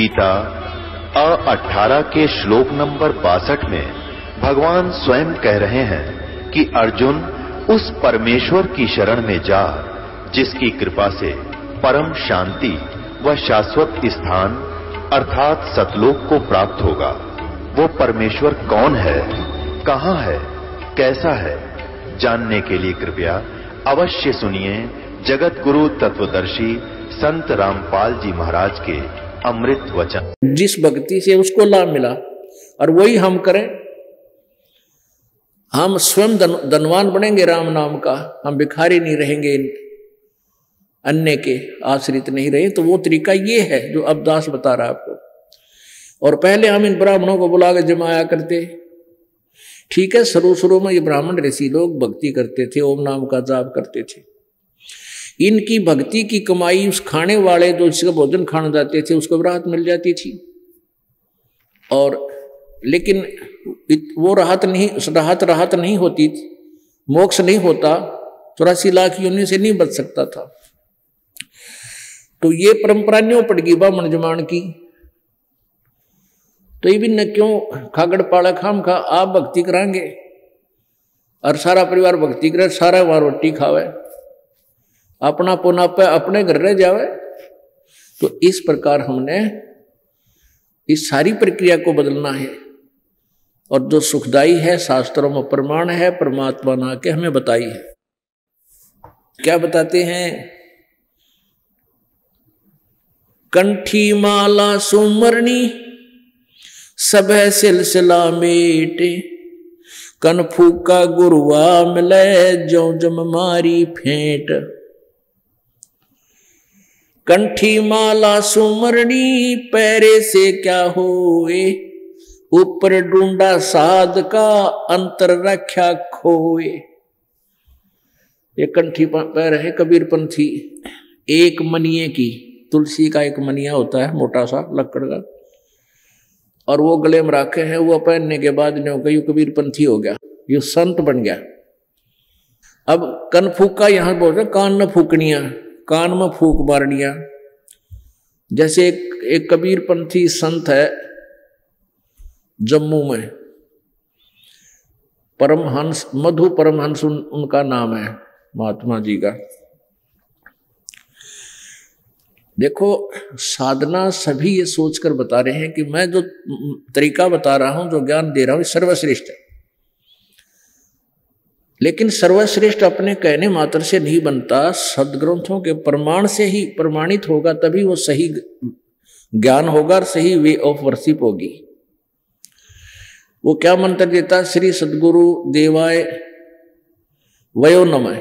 गीता अ18 के श्लोक नंबर 62 में भगवान स्वयं कह रहे हैं कि अर्जुन उस परमेश्वर की शरण में जा जिसकी कृपा से परम शांति व शाश्वत स्थान अर्थात सतलोक को प्राप्त होगा। वो परमेश्वर कौन है, कहाँ है, कैसा है, जानने के लिए कृपया अवश्य सुनिए जगत गुरु तत्वदर्शी संत रामपाल जी महाराज के अमृत वचन। जिस भक्ति से उसको लाभ मिला और वही हम करें, हम स्वयं धनवान बनेंगे राम नाम का, हम भिखारी नहीं रहेंगे, अन्य के आश्रित नहीं रहे। तो वो तरीका ये है जो अब दास बता रहा है आपको। और पहले हम इन ब्राह्मणों को बुला के जमाया करते, ठीक है, शुरू में ये ब्राह्मण ऋषि लोग भक्ति करते थे, ओम नाम का जाप करते थे। इनकी भक्ति की कमाई उस खाने वाले जो जिसका भोजन खाने जाते थे उसको राहत मिल जाती थी, और लेकिन वो राहत नहीं होती, मोक्ष नहीं होता, 84 लाख योनि से नहीं बच सकता था। तो ये परंपरा न्यों पड़ गई ब्राह्मण जमान की। तो ये भी न क्यों खागड़ पाड़ा खाम खा आप भक्ति करांगे और सारा परिवार भक्ति करे, सारा वहां रोटी खावे, अपना पुनापे अपने घर रह जावे। तो इस प्रकार हमने इस सारी प्रक्रिया को बदलना है, और जो सुखदाई है शास्त्रों में प्रमाण है, परमात्मा ना के हमें बताई है। क्या बताते हैं? कंठी माला सुमरणी सब सिलसिला मेटे, कनफूका गुरुआ मिले जो जम मारी फेंट। कंठी माला सुमरणी पैरे से क्या होए, ऊपर ढूंढा साध का अंतर रख्या खोए। ये कंठी पैर है कबीर पंथी, एक मनिये की, तुलसी का एक मनिया होता है मोटा सा लकड़ का, और वो गले में रखे हैं। वो पहनने के बाद ने कही कबीर पंथी हो गया, ये संत बन गया। अब कन फूका यहाँ बोलते कान में फूकनिया, कान में फूक मारनिया। जैसे एक कबीर पंथी संत है जम्मू में, परमहंस मधु, परमहंस उनका नाम है महात्मा जी का। देखो साधना सभी ये सोचकर बता रहे हैं कि मैं जो तरीका बता रहा हूं, जो ज्ञान दे रहा हूं, सर्वश्रेष्ठ है। लेकिन सर्वश्रेष्ठ अपने कहने मात्र से नहीं बनता, सदग्रंथों के प्रमाण से ही प्रमाणित होगा, तभी वो सही ज्ञान होगा और सही वे ऑफ वर्शिप होगी। वो क्या मंत्र देता? श्री सदगुरु देवाय वयो नमः,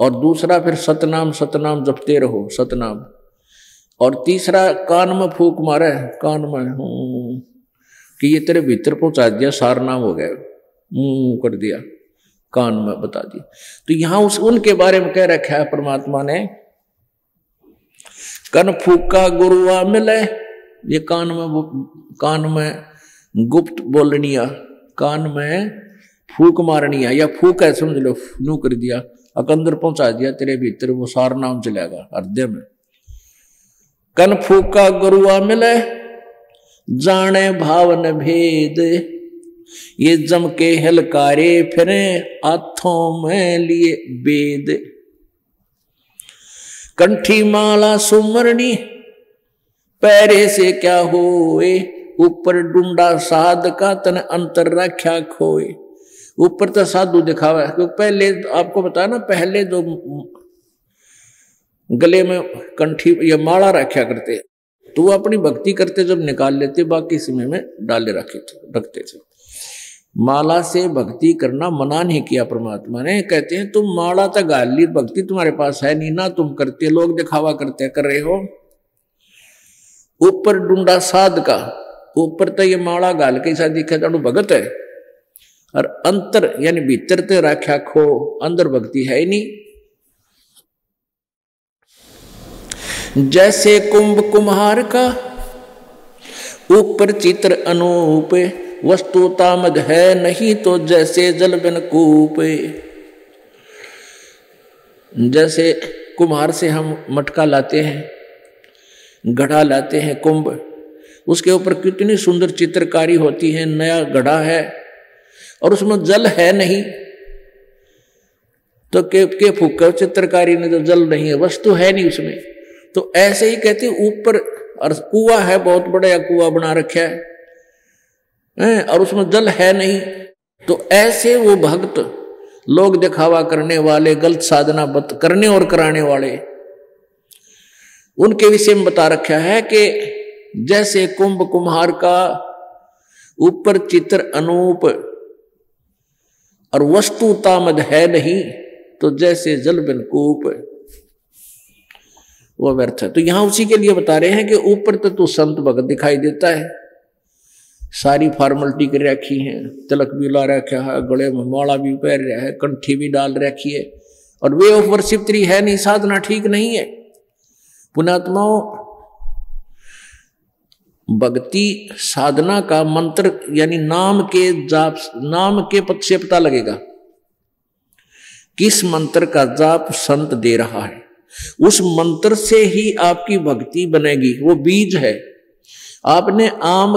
और दूसरा फिर सतनाम सतनाम जपते रहो सतनाम, और तीसरा कान में फूक मारे, कान में हूं कि ये तेरे भीतर पहुंचा दिया, सारनाम हो गया, मुंह कर दिया, कान में बता दिया। तो यहां उस उनके बारे में कह रखा है परमात्मा ने, कन फूका गुरुआ मिले, ये कान में गुप्त बोलनिया, कान में फूक मारनिया, या फूक है समझ लो, नू कर दिया, अंदर पहुंचा दिया तेरे भीतर, वो सार नाम चलेगा हृदय में। कन फूका गुरुआ मिले जाने भावन भेद, ये जम के हलकारे फिरे हाथों में लिए वेद। कंठी माला सुमरणी पैरे से क्या होए, ऊपर डूंडा साध का तन अंतर रख्या खोए। ऊपर तो साधु दिखावा है, क्योंकि पहले आपको बताया ना, पहले जो गले में कंठी या माला रखा करते तो वो अपनी भक्ति करते जब निकाल लेते, बाकी समय में डाले रखते थे। माला से भक्ति करना मना नहीं किया परमात्मा ने। कहते हैं तुम माला तक गाली, भक्ति तुम्हारे पास है नहीं ना, तुम करते, लोग दिखावा करते कर रहे हो। ऊपर डूंढा साध का, ऊपर तो ये माला गाल के साथ दिखा था भगत है, और अंतर यानी भीतर ते राख्या खो, अंदर भक्ति है ही नहीं। जैसे कुंभ कुम्हार का ऊपर चित्र अनूप, वस्तु तामद है नहीं तो जैसे जल बिन कूप। जैसे कुम्हार से हम मटका लाते हैं, गढ़ा लाते हैं कुंभ, उसके ऊपर कितनी सुंदर चित्रकारी होती है, नया गढ़ा है और उसमें जल है नहीं, तो के फूक कर चित्रकारी ने, तो जल नहीं है, वस्तु है नहीं उसमें। तो ऐसे ही कहते ऊपर कुआ है, बहुत बड़ा कुआ बना रखा है और उसमें जल है नहीं। तो ऐसे वो भक्त लोग दिखावा करने वाले, गलत साधना करने और कराने वाले, उनके विषय में बता रखा है कि जैसे कुंभ कुम्हार का ऊपर चित्र अनूप और वस्तु तामद है नहीं, तो जैसे जल बिन कूप वो व्यर्थ है। तो यहां उसी के लिए बता रहे हैं कि ऊपर तो तू संत भगत दिखाई देता है, सारी फॉर्मेलिटी कर रखी है, तिलक भी ला रखा है, गले में माला भी पहन रहा है, कंठी भी डाल रखी है, और वे ऑफ वर्शिप तेरी है नहीं, साधना ठीक नहीं है। पुण्यात्माओं, भक्ति साधना का मंत्र यानी नाम के जाप, नाम के पद से पता लगेगा किस मंत्र का जाप संत दे रहा है, उस मंत्र से ही आपकी भक्ति बनेगी, वो बीज है। आपने आम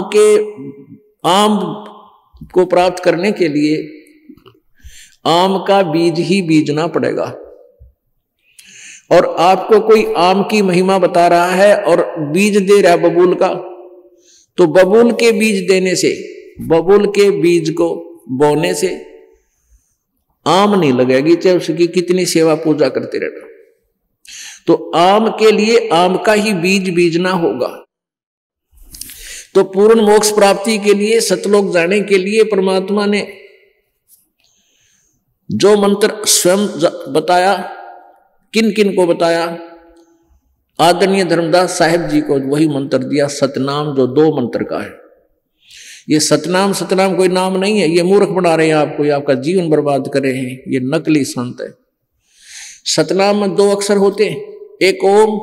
को प्राप्त करने के लिए आम का बीज ही बीजना पड़ेगा, और आपको कोई आम की महिमा बता रहा है और बीज दे रहा है बबूल का, तो बबूल के बीज देने से, बबूल के बीज को बोने से आम नहीं लगेगी, चाहे उसकी कितनी सेवा पूजा करते रहना। तो आम के लिए आम का ही बीज बीजना होगा। तो पूर्ण मोक्ष प्राप्ति के लिए, सतलोक जाने के लिए परमात्मा ने जो मंत्र स्वयं बताया, किन किन को बताया, आदरणीय धर्मदास साहेब जी को वही मंत्र दिया, सतनाम, जो 2 मंत्र का है। ये सतनाम, सतनाम कोई नाम नहीं है, ये मूर्ख बना रहे हैं आपको, ये आपका जीवन बर्बाद कर रहे हैं, ये नकली संत है। सतनाम में 2 अक्षर होते हैं, एक ओम,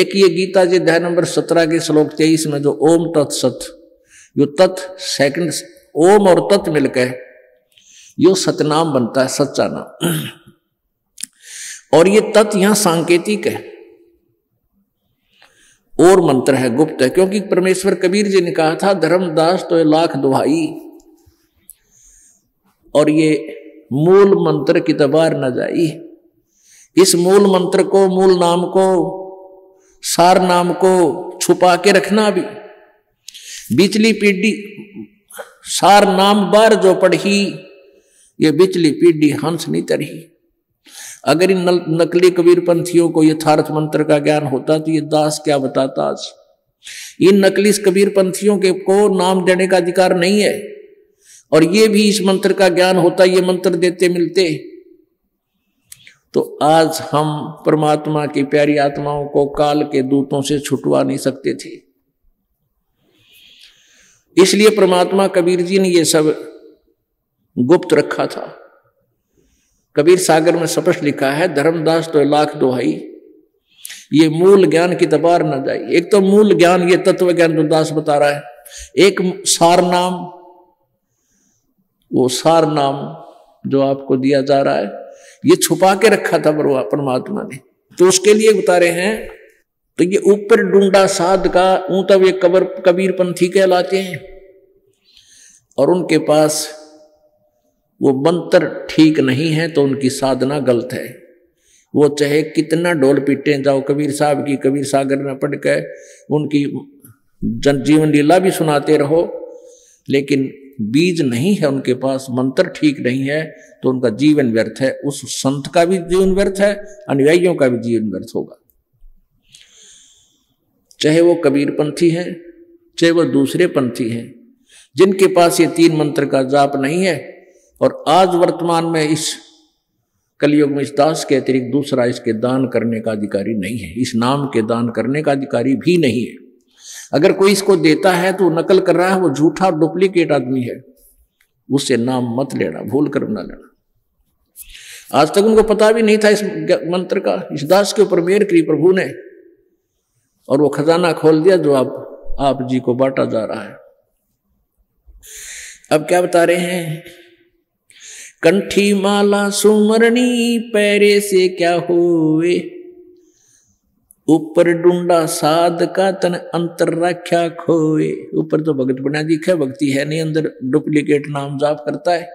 एक ये गीता जी अध्याय नंबर 17 के श्लोक 23 में जो ओम तत्सत, यो तत् सेकंड, ओम और तत् मिलकर यो सतनाम बनता है, सच्चा नाम। और ये तत् यहां सांकेतिक है और मंत्र है, गुप्त है, क्योंकि परमेश्वर कबीर जी ने कहा था, धर्मदास तो लाख दुहाई और ये मूल मंत्र की तबार न जाई। इस मूल मंत्र को, मूल नाम को, सार नाम को छुपा के रखना भी। बिचली पीढ़ी सार नाम बार जो पढ़ी, ये बिचली पीढ़ी हंस नहीं तरही। अगर इन नकली कबीरपंथियों को यथार्थ मंत्र का ज्ञान होता तो ये दास क्या बताता आज। इन नकली कबीरपंथियों के को नाम देने का अधिकार नहीं है, और ये भी इस मंत्र का ज्ञान होता, ये मंत्र देते मिलते, तो आज हम परमात्मा की प्यारी आत्माओं को काल के दूतों से छुटवा नहीं सकते थे। इसलिए परमात्मा कबीर जी ने ये सब गुप्त रखा था। कबीर सागर में स्पष्ट लिखा है, धर्मदास तो लाख दोहाई, ये मूल ज्ञान की तबार न जाए। एक तो मूल ज्ञान, ये तत्व ज्ञान जो दास बता रहा है, एक सार नाम, वो सार नाम जो आपको दिया जा रहा है, ये छुपा के रखा था परमात्मा ने। तो उसके लिए बता रहे हैं, तो ये ऊपर डूंढा साध का, ऊं तब ये कबीरपंथी कहलाते हैं, और उनके पास वो मंत्र ठीक नहीं है, तो उनकी साधना गलत है। वो चाहे कितना डोल पीटे जाओ, कबीर साहब की, कबीर सागर में पढ़ के उनकी जनजीवन लीला भी सुनाते रहो, लेकिन बीज नहीं है उनके पास, मंत्र ठीक नहीं है, तो उनका जीवन व्यर्थ है। उस संत का भी जीवन व्यर्थ है, अनुयायियों का भी जीवन व्यर्थ होगा, चाहे वो कबीरपंथी है, चाहे वो दूसरे पंथी हैं, जिनके पास ये 3 मंत्र का जाप नहीं है। और आज वर्तमान में इस कलयुग में इस दास के अतिरिक्त दूसरा इसके दान करने का अधिकारी नहीं है, इस नाम के दान करने का अधिकारी भी नहीं है। अगर कोई इसको देता है तो नकल कर रहा है, वो झूठा डुप्लीकेट आदमी है, उससे नाम मत लेना, भूल कर ना लेना। आज तक उनको पता भी नहीं था इस मंत्र का। इस दास के ऊपर मेहर की प्रभु ने, और वो खजाना खोल दिया जो आप जी को बांटा जा रहा है। अब क्या बता रहे हैं, कंठी माला सुमरणी पैरे से क्या होए, ऊपर डूंढा साध का तन अंतर राख्या खोए। ऊपर तो भगत बना दिखा, भक्ति है नहीं, अंदर डुप्लीकेट नाम जाप करता है।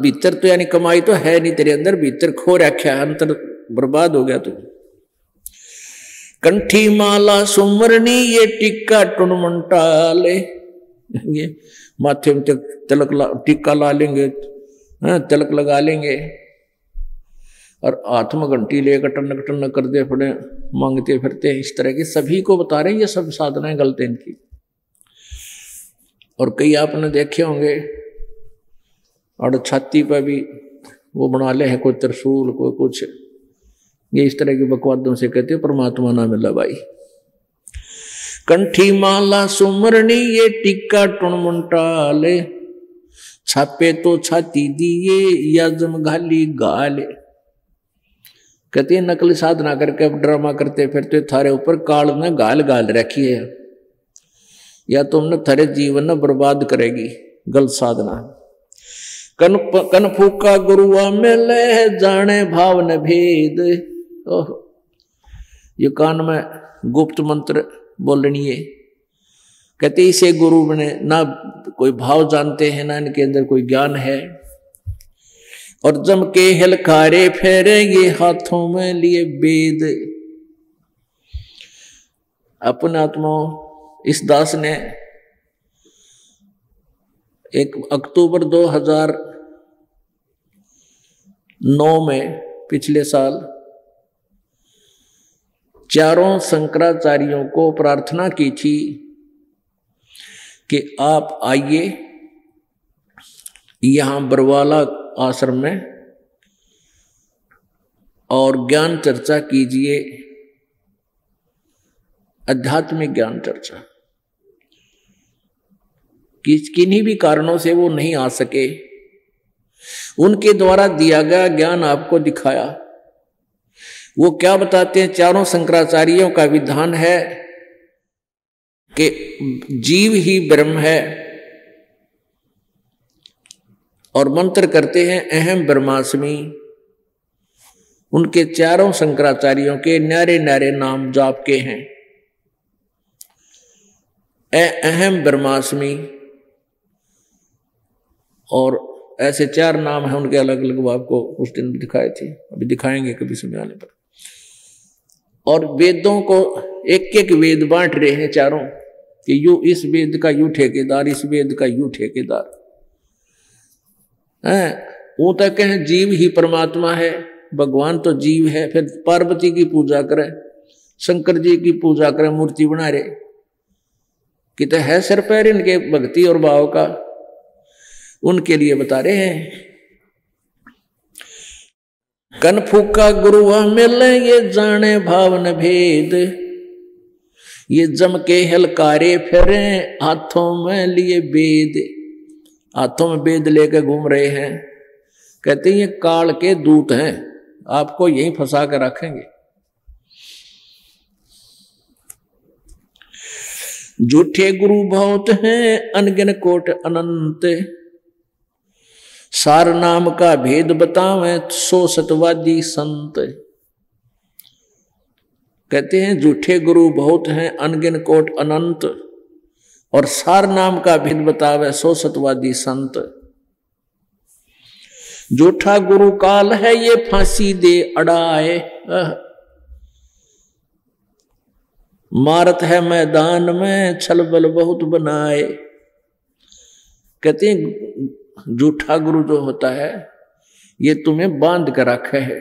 भीतर तो यानी कमाई तो है नहीं तेरे अंदर, भीतर खो रख्या, अंतर बर्बाद हो गया तू। कंठी माला सुमरनी ये टिक्का टुनमंटाले, ये माथे में तिलक टिक्का ला लेंगे, तिलक लगा लेंगे और हाथ में घंटी लेकर टनक टनक करते पड़े मांगते फिरते हैं। इस तरह के सभी को बता रहे हैं, ये सब साधनाएं गलत हैं इनकी। और कई आपने देखे होंगे और छाती पर भी वो बना ले हैं, कोई त्रिशूल कोई कुछ, ये इस तरह की बकवादों से कहते हैं परमात्मा ना मिला भाई। कंठी माला सुमरनी ये टिक्का टुनमुंटाले, छापे तो छाती दिए या जमघाली गाले। कहते हैं नकली साधना करके अब ड्रामा करते फिरते, थारे ऊपर काल में गाल गाल रखी है, या तुमने थारे जीवन न बर्बाद करेगी गलत साधना। कनफूका गुरुआ मिले जाने भाव न भेद। ओह, ये कान में गुप्त मंत्र बोलनी है। कहते इसे गुरु बने, ना कोई भाव जानते हैं ना इनके अंदर कोई ज्ञान है। और जम के हिलकारे फेरे ये हाथों में लिए बेद। अपने आत्मा इस दास ने 1 अक्टूबर 2009 में पिछले साल चारों शंकराचार्यों को प्रार्थना की थी कि आप आइए यहाँ बरवाला आश्रम में और ज्ञान चर्चा कीजिए, आध्यात्मिक ज्ञान चर्चा। किन्हीं भी कारणों से वो नहीं आ सके, उनके द्वारा दिया गया ज्ञान आपको दिखाया। वो क्या बताते हैं, चारों शंकराचार्यों का विधान है कि जीव ही ब्रह्म है, और मंत्र करते हैं अहम ब्रह्मास्मि। उनके चारों शंकराचार्यों के न्यारे न्यारे नाम जाप के हैं, अहम ब्रह्मास्मि, और ऐसे 4 नाम हैं उनके अलग अलग, वो आपको उस दिन भी दिखाए थे, अभी दिखाएंगे कभी समय आने पर। और वेदों को एक एक वेद बांट रहे हैं चारों, कि यू इस वेद का यू ठेकेदार, इस वेद का यू ठेकेदार है। वो तक कहें जीव ही परमात्मा है, भगवान तो जीव है, फिर पार्वती की पूजा करें, शंकर जी की पूजा करें, मूर्ति बना रहे कि तो है सर पैर इनके भक्ति और भाव का। उनके लिए बता रहे हैं कनफूका गुरुआ मिले ये जाने भावन भेद, ये जम के हलकारे फिरे हाथों में लिए बेद। हाथों में बेद लेकर घूम रहे हैं। कहते हैं ये काल के दूत हैं, आपको यहीं फंसा कर रखेंगे। झूठे गुरु बहुत हैं अनगिन कोट अनंत, सार नाम का भेद बतावें सो सतवादी संत। कहते हैं झूठे गुरु बहुत हैं अनगिन कोट अनंत, और सार नाम का भेद बतावे सो सतवादी संत। झूठा गुरु काल है ये फांसी दे अड़ाए, मारत है मैदान में छलबल बहुत बनाए। कहते हैं झूठा गुरु जो होता है ये तुम्हें बांध कर रखे है,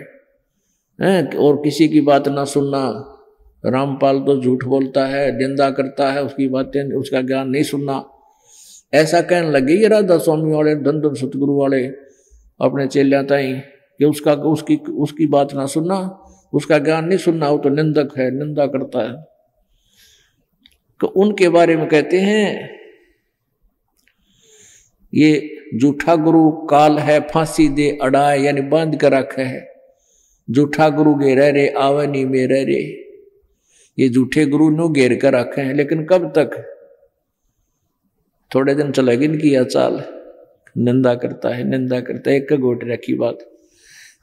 और किसी की बात ना सुनना। रामपाल तो झूठ बोलता है, निंदा करता है, उसकी बातें उसका ज्ञान नहीं सुनना, ऐसा कहने लगे ये राधा स्वामी वाले धन सतगुरु वाले अपने चेल्या ताई कि उसकी बात ना सुनना, उसका ज्ञान नहीं सुनना, वो तो निंदक है, निंदा करता है। तो उनके बारे में कहते हैं ये झूठा गुरु काल है फांसी दे अड़ाए, यानी बांध कर रखे है। झूठा गुरु के रह रे आवनी में रह रे, ये झूठे गुरु नो घेर कर रखे हैं। लेकिन कब तक, थोड़े दिन चलेगी इनकी यह चाल। निंदा करता है, निंदा करता है, एक गोट रखी बात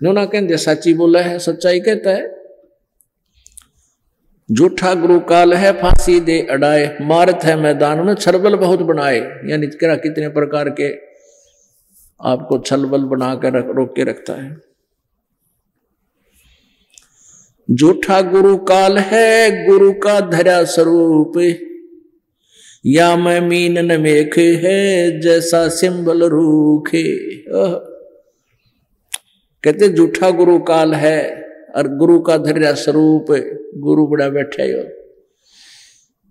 जो ना कहते, सच्ची बोला है, सच्चाई कहता है। झूठा गुरु काल है फांसी दे अड़ाए, मारत है मैदान में छलबल बहुत बनाए। यानी कितने प्रकार के आपको छलबल बनाकर रोक के रखता है। झूठा गुरु काल है गुरु का धरा स्वरूप, या मैं मीन न मेख है जैसा सिंबल रूखे। कहते झूठा गुरु काल है और गुरु का धैर्य स्वरूप, गुरु बड़ा बैठा है।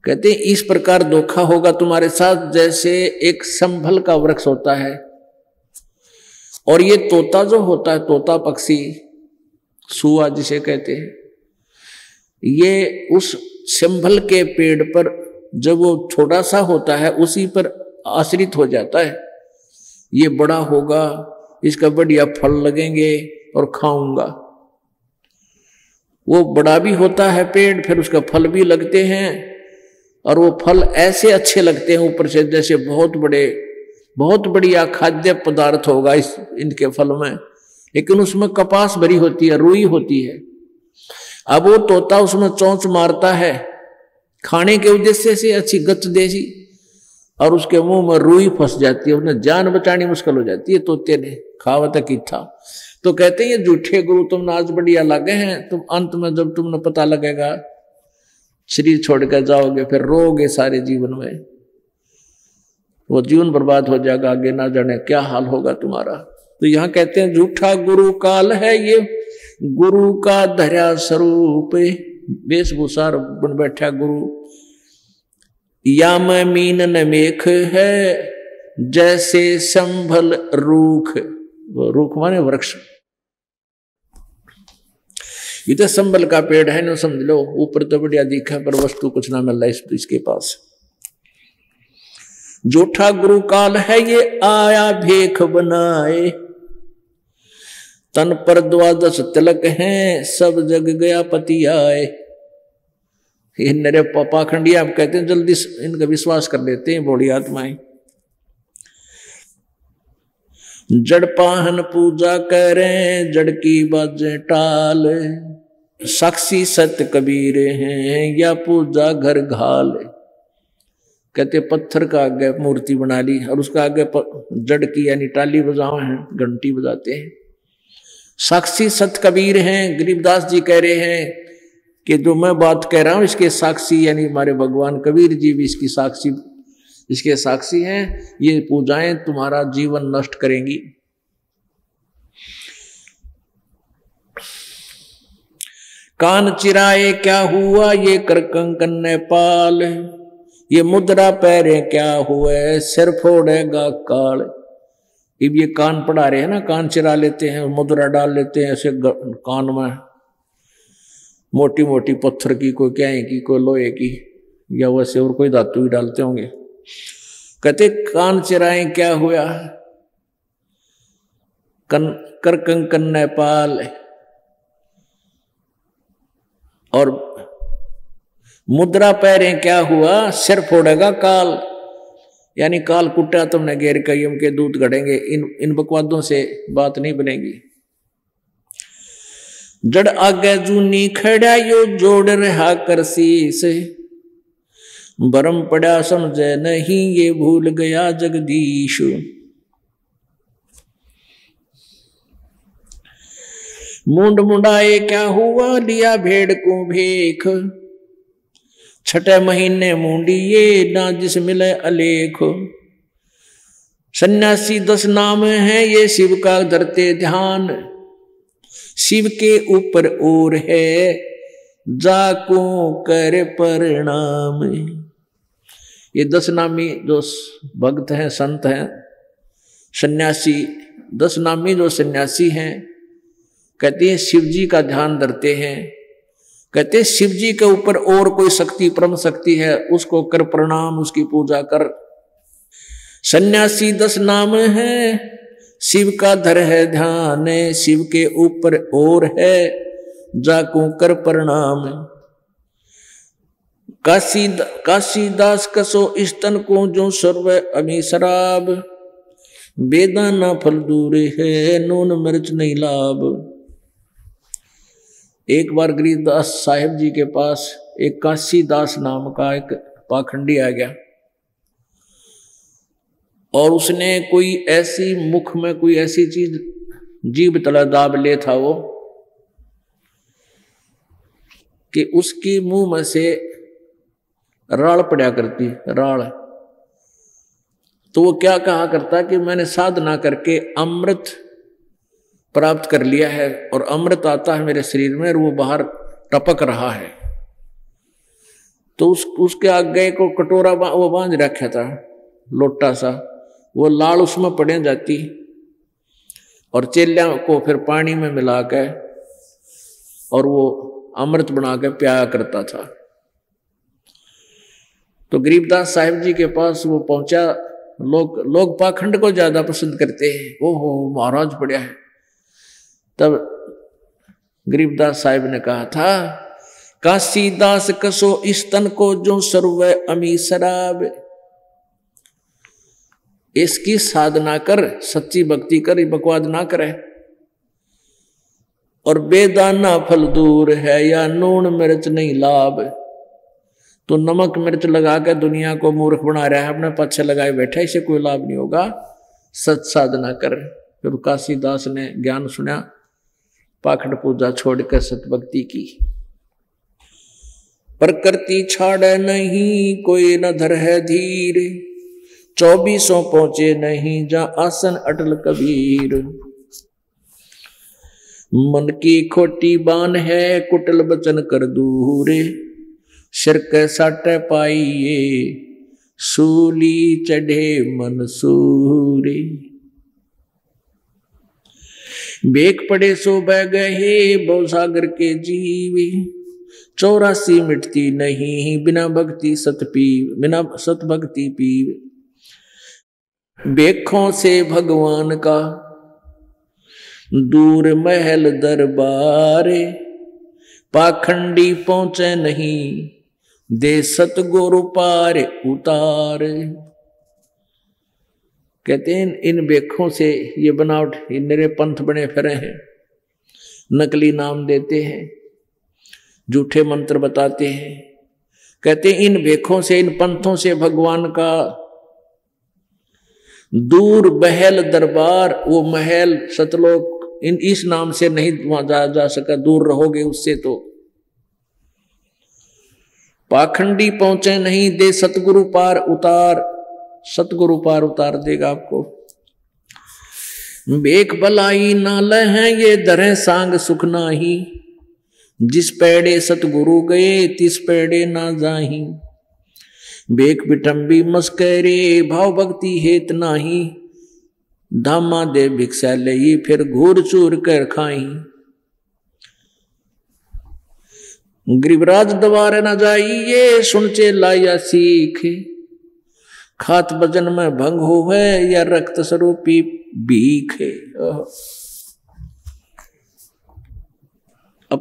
कहते इस प्रकार धोखा होगा तुम्हारे साथ जैसे एक संभल का वृक्ष होता है। और ये तोता जो होता है, तोता पक्षी, सुआ जिसे कहते हैं, ये उस संभल के पेड़ पर जब वो छोटा सा होता है उसी पर आश्रित हो जाता है। ये बड़ा होगा, इसका बढ़िया फल लगेंगे और खाऊंगा। वो बड़ा भी होता है पेड़, फिर उसका फल भी लगते हैं, और वो फल ऐसे अच्छे लगते हैं ऊपर से जैसे बहुत बढ़िया खाद्य पदार्थ होगा इस इनके फल में। लेकिन उसमें कपास भरी होती है, रुई होती है। अब वो तोता उसमें चोंच मारता है खाने के उद्देश्य से, अच्छी गत देसी, और उसके मुंह में रुई फंस जाती है, उसने जान बचानी मुश्किल हो जाती है। तोते ने खावत की था। तो कहते हैं ये झूठे गुरु तुम आज बढ़िया लगे हैं, तुम अंत में जब तुमने पता लगेगा शरीर छोड़कर जाओगे, फिर रोगे सारे जीवन में, वो जीवन बर्बाद हो जाएगा, आगे ना जाने क्या हाल होगा तुम्हारा। तो यहाँ कहते हैं झूठा गुरु काल है ये गुरु का धैर्य स्वरूप, वेशभूषा बन बैठा गुरु, या मैं मीन न मेख है जैसे संभल रूख। रूख माने वृक्ष। इधर संभल का पेड़ है ना, समझ लो ऊपर तो बढ़िया दिखा पर वस्तु कुछ ना मिल रहा इसके पास। जोठा गुरु काल है ये आया भेख बनाए, तन पर द्वादश तिलक हैं सब जग गया पति आए। ये नरे पाखंडिया आप कहते हैं जल्दी इनका विश्वास कर लेते हैं बोली आत्माएं। जड़ पाहन पूजा करें जड़ की बाजे टाल, साक्षी सत्य कबीर हैं या पूजा घर घाल। कहते पत्थर का आगे मूर्ति बना ली और उसका आगे जड़ की यानी टाली बजाओ हैं, घंटी बजाते हैं। साक्षी सत्य कबीर हैं, गरीबदास जी कह रहे हैं कि जो मैं बात कह रहा हूं इसके साक्षी यानी हमारे भगवान कबीर जी भी इसके साक्षी हैं। ये पूजाएं तुम्हारा जीवन नष्ट करेंगी। कान चिराए क्या हुआ ये करकंकन नेपाल, ये मुद्रा पैरे क्या हुआ सिर फोड़ेगा काल। अब ये कान पड़ा रहे हैं ना, कान चिरा लेते हैं, मुद्रा डाल लेते हैं ऐसे कान में, मोटी मोटी पत्थर की, कोई क्याई की, कोई लोहे की, या वैसे और कोई धातु भी डालते होंगे। कहते कान चिराए क्या हुआ कर कंकन नेपाल, और मुद्रा पैरे क्या हुआ सिर फोड़ेगा काल। यानी काल कुट्टा तुमने घेर कईम के दूध गड़ेंगे, इन बकवादों से बात नहीं बनेगी। जड़ आगे जूनी खड़ा यो जोड़ रहा कर शीस, भरम पड़ा समझे नहीं ये भूल गया जगदीश। मुंड मुंडाए क्या हुआ लिया भेड़ को भेख, छठे महीने मुंडी ये ना जिस मिले अलेख। सन्यासी 10 नाम है ये शिव का धरते ध्यान, शिव के ऊपर और है जाको कर परिणाम। ये 10 नामी जो भक्त हैं, संत हैं, सन्यासी, 10 नामी जो सन्यासी हैं, कहते हैं शिव जी का ध्यान धरते हैं। कहते हैं शिव जी के ऊपर और कोई शक्ति, परम शक्ति है, उसको कर प्रणाम, उसकी पूजा कर। सन्यासी 10 नाम हैं शिव का धर है ध्यान, शिव के ऊपर और है जाको कर प्रणाम। काशीदास कसो इस्तन को जो सर्व अमी शराब, बेदाना फल दूरे है नून मिर्च नहीं लाभ। एक बार गरीबदास साहेब जी के पास एक काशीदास नाम का एक पाखंडी आ गया और उसने कोई ऐसी मुख में कोई ऐसी चीज जीभ तला दाब ले था वो कि उसकी मुंह में से राड़ पड़ा करती राड़। तो वो क्या कहा करता कि मैंने साधना करके अमृत प्राप्त कर लिया है और अमृत आता है मेरे शरीर में और वो बाहर टपक रहा है। तो उसके आगे को कटोरा वो बांध रखा था लोटा सा, वो लाल उसमें पड़े जाती और चेल्या को फिर पानी में मिला के और वो अमृत बना के पिया करता था। तो गरीबदास साहेब जी के पास वो पहुंचा। लोग पाखंड को ज्यादा पसंद करते हैं। ओहो महाराज बढ़िया है। तब गरीबदास साहेब ने कहा था, काशीदास कसो इस तन को जो सर्व अमी शराब। इसकी साधना कर, सच्ची भक्ति कर, बकवाद ना करे। और बेदाना फल दूर है या नून मिर्च नहीं लाभ। तो नमक मिर्च लगा के दुनिया को मूर्ख बना रहा है, अपने पाछे लगाए बैठा, इसे कोई लाभ नहीं होगा। सच साधना कर। फिर काशीदास ने ज्ञान सुना, पाखंड पूजा छोड़कर सतभक्ति की। प्रकृति छाड़े नहीं कोई न धर है धीर, 24 पहुंचे नहीं जा आसन अटल कबीर। मन की खोटी बान है कुटल बचन कर दूरे, सिर के साटे पाइये सूली चढ़े मन सूरे। बेक पड़े सो बह गए भवसागर के जीवे, 84 मिटती नहीं बिना भक्ति सतभक्ति पीवे। बेखों से भगवान का दूर महल दरबारे, पाखंडी पहुंचे नहीं दे सतगुरु पार उतार। कहते हैं इन बेखों से ये बनावट, ये निरे पंथ बने फिरे हैं, नकली नाम देते हैं, झूठे मंत्र बताते हैं। कहते हैं इन भेखों से, इन पंथों से भगवान का दूर बहल दरबार, वो महल सतलोक, इन इस नाम से नहीं वहां जाया जा सका। दूर रहोगे उससे तो। पाखंडी पहुंचे नहीं दे सतगुरु पार उतार, सतगुरु पार उतार देगा आपको। बेक बलाई ना लहें ये दरें सांग सुख नाही, जिस पेड़े सतगुरु गए तिस पेड़े ना जाही। बेक बिटम्बी मस्करे भाव भक्ति हेत नाही, धामा दे भिक्षा लई फिर घूर चूर कर खाई। गरीबराज द्वारे न जाइए सुनचे लाया सीख, खात भजन में भंग होवे या रक्त स्वरूपी भीख।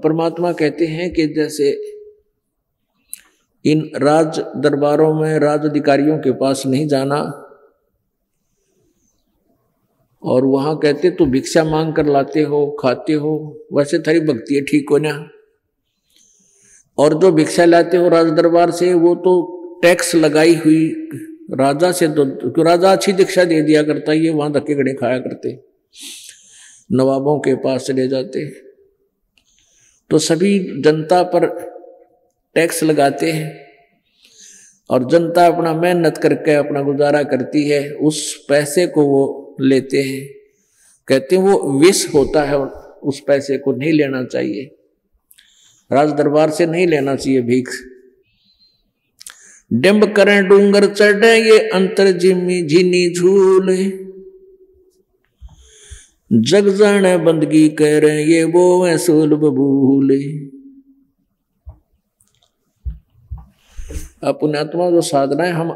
परमात्मा कहते हैं कि जैसे इन राज दरबारों में राज अधिकारियों के पास नहीं जाना और वहां कहते तू भिक्षा मांग कर लाते हो, खाते हो, वैसे थारी भक्ति है ठीक हो ना। और जो भिक्षा लाते हो राज दरबार से, वो तो टैक्स लगाई हुई राजा से, तो राजा अच्छी भिक्षा दे दिया करता, ये वहां धक्के गड़े खाया करते, नवाबों के पास चले जाते। तो सभी जनता पर टैक्स लगाते हैं और जनता अपना मेहनत करके अपना गुजारा करती है, उस पैसे को वो लेते हैं। कहते हैं वो विष होता है, उस पैसे को नहीं लेना चाहिए, राज दरबार से नहीं लेना चाहिए भीख। डिंब करें डूंगर चढ़े ये अंतर जिमी झीनी झूल, जग जाने बंदगी करे ये वो है सोल बबूले। पुण्यात्मा जो साधना है हम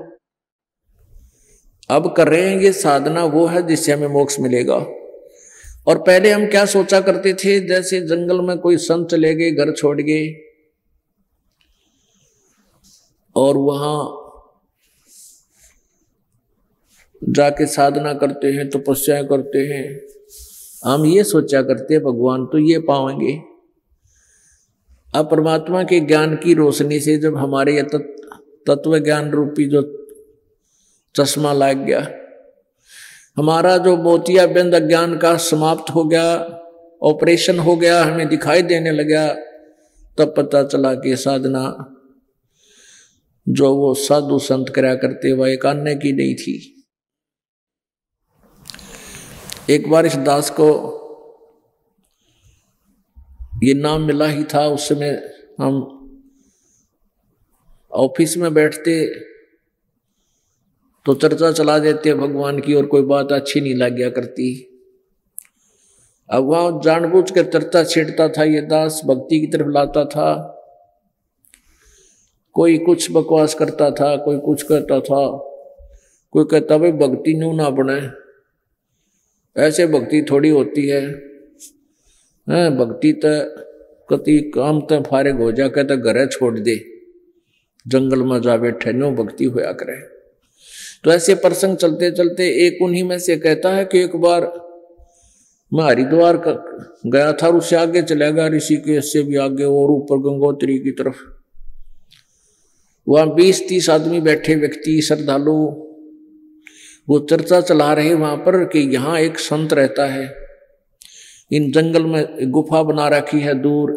अब कर रहे हैं, ये साधना वो है जिससे हमें मोक्ष मिलेगा। और पहले हम क्या सोचा करते थे, जैसे जंगल में कोई संत चले गए, घर छोड़ गए और वहां जाके साधना करते हैं, तपस्या करते हैं। हम ये सोचा करते भगवान तो ये पाएंगे। अब परमात्मा के ज्ञान की रोशनी से जब हमारे तत्व ज्ञान रूपी जो चश्मा लग गया, हमारा जो मोतियाबिंद अज्ञान का समाप्त हो गया, ऑपरेशन हो गया, हमें दिखाई देने लगा, तब पता चला कि साधना जो वो साधु संत कराया करते वह एक अन्य की नहीं थी। एक बार इस दास को ये नाम मिला ही था। उस समय हम ऑफिस में बैठते तो चर्चा चला देते भगवान की, और कोई बात अच्छी नहीं लग करती। अब वहां जानबूझ कर चर्चा छेड़ता था ये दास, भक्ति की तरफ लाता था। कोई कुछ बकवास करता था, कोई कुछ करता था, कोई कहता भाई भक्ति न्यू ना बने, ऐसे भक्ति थोड़ी होती है, भक्ति तो कति काम तो फारिग हो जा, कहता घर छोड़ दे, जंगल में जा बैठे, न्यू भक्ति होया करे। तो ऐसे प्रसंग चलते चलते एक उन्हीं में से कहता है कि एक बार मैं हरिद्वार गया था और उससे आगे चला गया ऋषिकेश से भी आगे और ऊपर गंगोत्री की तरफ। वहां 20-30 आदमी बैठे व्यक्ति श्रद्धालु वो चर्चा चला रहे वहां पर कि यहाँ एक संत रहता है, इन जंगल में गुफा बना रखी है, दूर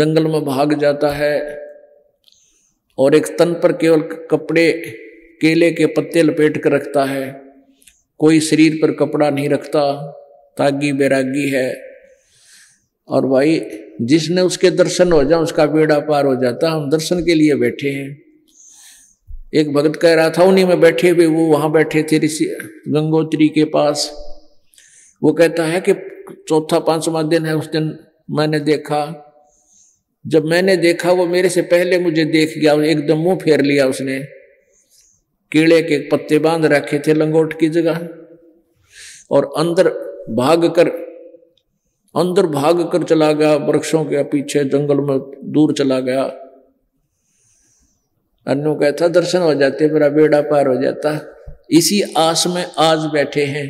जंगल में भाग जाता है और एक तन पर केवल कपड़े केले के पत्ते लपेट कर रखता है, कोई शरीर पर कपड़ा नहीं रखता, तागी बैरागी है। और भाई जिसने उसके दर्शन हो जाए उसका बेड़ा पार हो जाता, हम दर्शन के लिए बैठे हैं। एक भक्त कह रहा था उन्हीं में बैठे हुए, वो वहां बैठे थे ऋषि गंगोत्री के पास। वो कहता है कि चौथा पांचवा दिन है, उस दिन मैंने देखा, जब मैंने देखा वो मेरे से पहले मुझे देख गया, एकदम मुंह फेर लिया उसने, कीड़े के पत्ते बांध रखे थे लंगोट की जगह, और अंदर भाग कर चला गया वृक्षों के पीछे, जंगल में दूर चला गया। अन्नू कहता दर्शन हो जाते, मेरा बेड़ा पार हो जाता। इसी आस में आज बैठे हैं,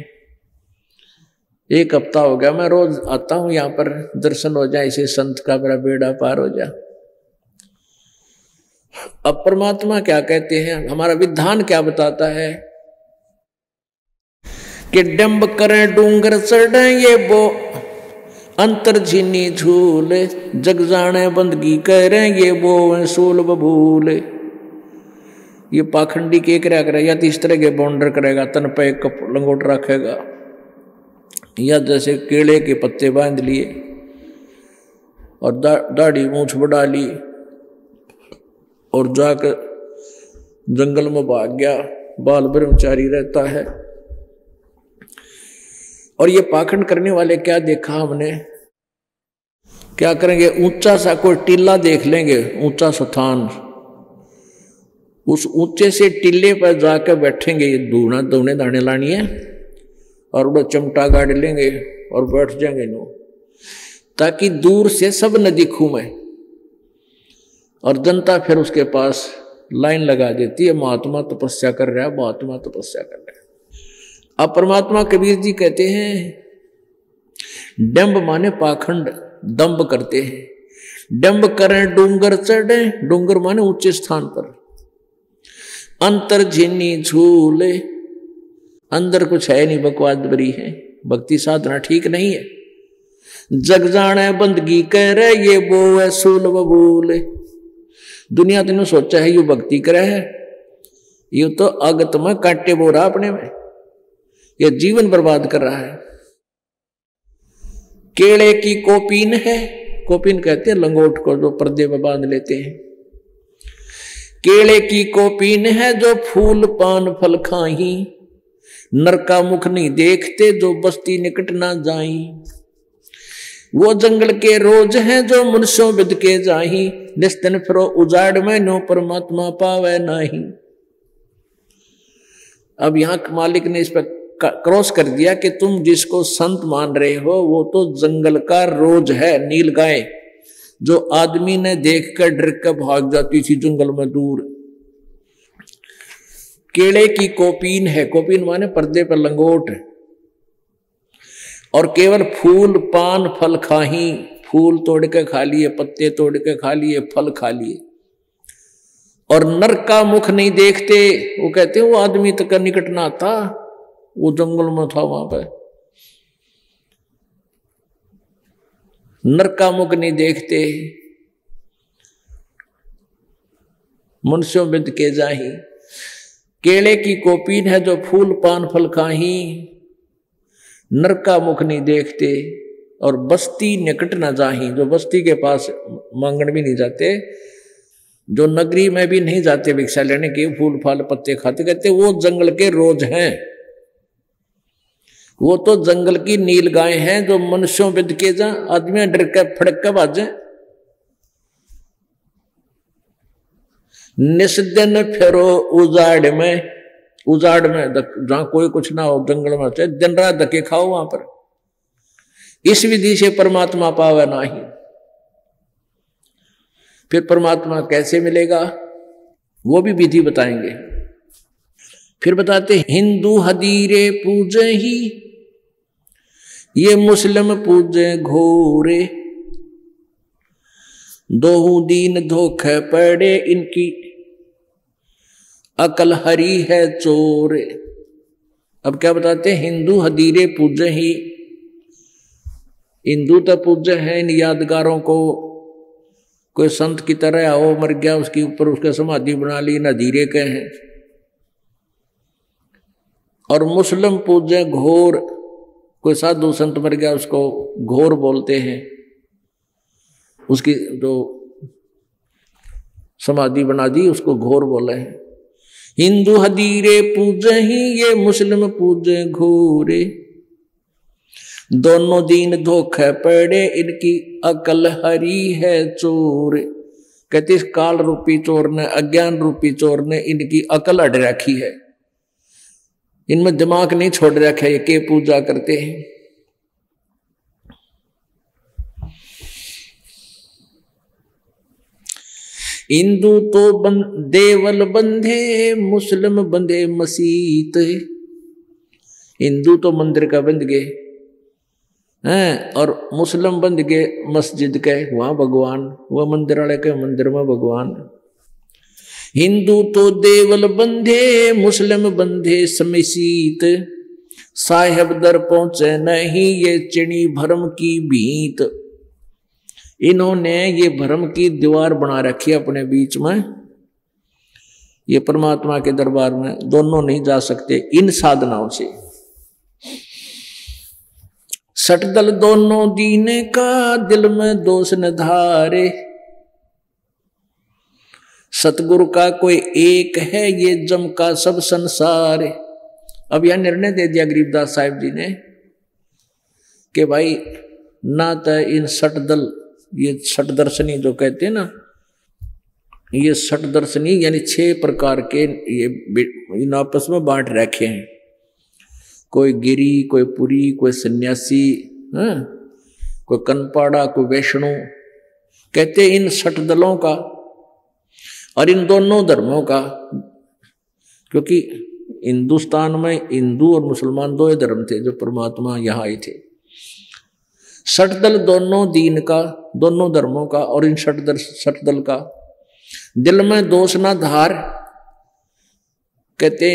एक हफ्ता हो गया, मैं रोज आता हूं यहाँ पर, दर्शन हो जाए इसे संत का, मेरा बेड़ा पार हो जा। अब परमात्मा क्या कहते हैं, हमारा विधान क्या बताता है कि डंब करें डूंगर चढ़े ये बो अंतर झीनी झूल, जग जाने बंदगी करें ये बो सूल बभूल। ये पाखंडी के क्या करेगा, तो इस तरह के बाउंडर करेगा, तन पे एक लंगोट रखेगा, या जैसे केले के पत्ते बांध लिए और दाढ़ी मूछ बढ़ा ली और जाकर जंगल में भाग गया, बाल ब्रह्मचारी रहता है। और ये पाखंड करने वाले क्या देखा हमने, क्या करेंगे, ऊंचा सा कोई टीला देख लेंगे, ऊंचा स्थान, उस ऊंचे से टीले पर जाकर बैठेंगे, ये दूने दाने लानी है और वो चमटा गाड़ लेंगे और बैठ जाएंगे नो, ताकि दूर से सब न दिखूं मैं। और जनता फिर उसके पास लाइन लगा देती है, महात्मा तपस्या कर रहा है, महात्मा तपस्या कर रहा है। अब परमात्मा कबीर जी कहते हैं डंब माने पाखंड, दंभ करते हैं। डंब करें डूंगर चढ़े, डूंगर माने ऊंचे स्थान पर, अंतर झीनी झूले, अंदर कुछ है नहीं, बकवास भरी है, भक्ति साधना ठीक नहीं है। जग जाने बंदगी कह रहे ये वो है सूल बबूल, दुनिया तेने सोचा है यू भक्ति करे है, यू तो अगत में कांटे बो रहा अपने में, ये जीवन बर्बाद कर रहा है। केले की कोपीन है, कोपीन कहते हैं लंगोट को जो पर्दे में बांध लेते हैं, केले की कोपीन है जो फूल पान फल खाही, नरका मुख नहीं देखते जो बस्ती निकट ना जाई, वो जंगल के रोज हैं जो मनुष्यों बिद के जाही, निस्तन फिरो उजाड़ में नो परमात्मा पावे नाही। अब यहाँ मालिक ने इस पर क्रॉस कर दिया कि तुम जिसको संत मान रहे हो वो तो जंगल का रोज है, नीलगाय जो आदमी ने देख कर डर कर भाग जाती थी जंगल में दूर। केले की कोपीन है, कोपीन माने पर्दे पर लंगोट, और केवल फूल पान फल खाही, फूल तोड़ के खा लिए, पत्ते तोड़ के खा लिए, फल खा लिए और नरक का मुख नहीं देखते। वो कहते हैं वो आदमी तक निकट ना था, वो जंगल में था, वहां पर नरक का मुख नहीं देखते। मनुष्यों बिंद के जाही केले की कोपीन है जो फूल पान फल खाही, नरक का मुख नहीं देखते और बस्ती निकट न जाही, जो बस्ती के पास मांगण भी नहीं जाते, जो नगरी में भी नहीं जाते भिक्षा लेने के, फूल फाल पत्ते खाते, कहते वो जंगल के रोज हैं, वो तो जंगल की नील गाय हैं जो मनुष्यों बिद के जा, आदमी डर के फड़क के बाजे। निस्दिन फेरो उजाड़ में, उजाड़ में जहां कोई कुछ ना हो जंगल में से दिन रात धक्के खाओ वहां पर, इस विधि से परमात्मा पावे नाही। फिर परमात्मा कैसे मिलेगा वो भी विधि बताएंगे। फिर बताते हिंदू हदीरे पूजे ही, ये मुस्लिम पूजे घोरे, दोहू दीन धोखे पड़े, इनकी अकल हरी है चोरे। अब क्या बताते हिंदू हदीरे पूजे ही, हिंदू तो पूजे हैं इन यादगारों को, कोई संत की तरह आओ मर गया उसके ऊपर उसके समाधि बना ली, नदीरे के हैं। और मुस्लिम पूजे घोर, कोई साधु संत मर गया उसको घोर बोलते हैं, उसकी जो समाधि बना दी उसको घोर बोले हैं। हिंदू हदीरे पूजे ही, ये मुस्लिम पूजे घोरे, दोनों दिन धोखे पड़े, इनकी अकल हरी है चोर। कहते इस काल रूपी चोर ने, अज्ञान रूपी चोर ने इनकी अकल अड़ रखी है, इनमें दिमाग नहीं छोड़ रखा है, ये के पूजा करते हैं। हिंदू तो देवल बंधे, मुस्लिम बंधे मसीत। हिंदू तो मंदिर का बंध गए हैं और मुस्लिम बंद के मस्जिद के, वहां भगवान, वह मंदिर वाले के मंदिर में भगवान। हिंदू तो देवल बंधे, मुस्लिम बंधे समिसीत, साहेब दर पहुंचे नहीं, ये चिणी भरम की भीत। इन्होंने ये भरम की दीवार बना रखी अपने बीच में, ये परमात्मा के दरबार में दोनों नहीं जा सकते इन साधनाओं से। सटदल दोनों दीने का, दिल में दोष न धारे, सतगुरु का कोई एक है, ये जम का सब संसार। अब यह निर्णय दे दिया गरीबदास साहेब जी ने कि भाई ना तो इन सटदल, ये सट दर्शनी जो कहते हैं ना, ये सट दर्शनी यानी 6 प्रकार के ये इन आपस में बांट रखे हैं, कोई गिरी, कोई पुरी, कोई सन्यासी, कोई कनपाड़ा, कोई वैष्णु। कहते इन 60 दलों का और इन दोनों धर्मों का, क्योंकि हिंदुस्तान में हिंदू और मुसलमान दो ही धर्म थे जो परमात्मा यहाँ आए थे। 60 दल दोनों दीन का, दोनों धर्मों का और इन 60 दल का, दिल में दोष ना धार। कहते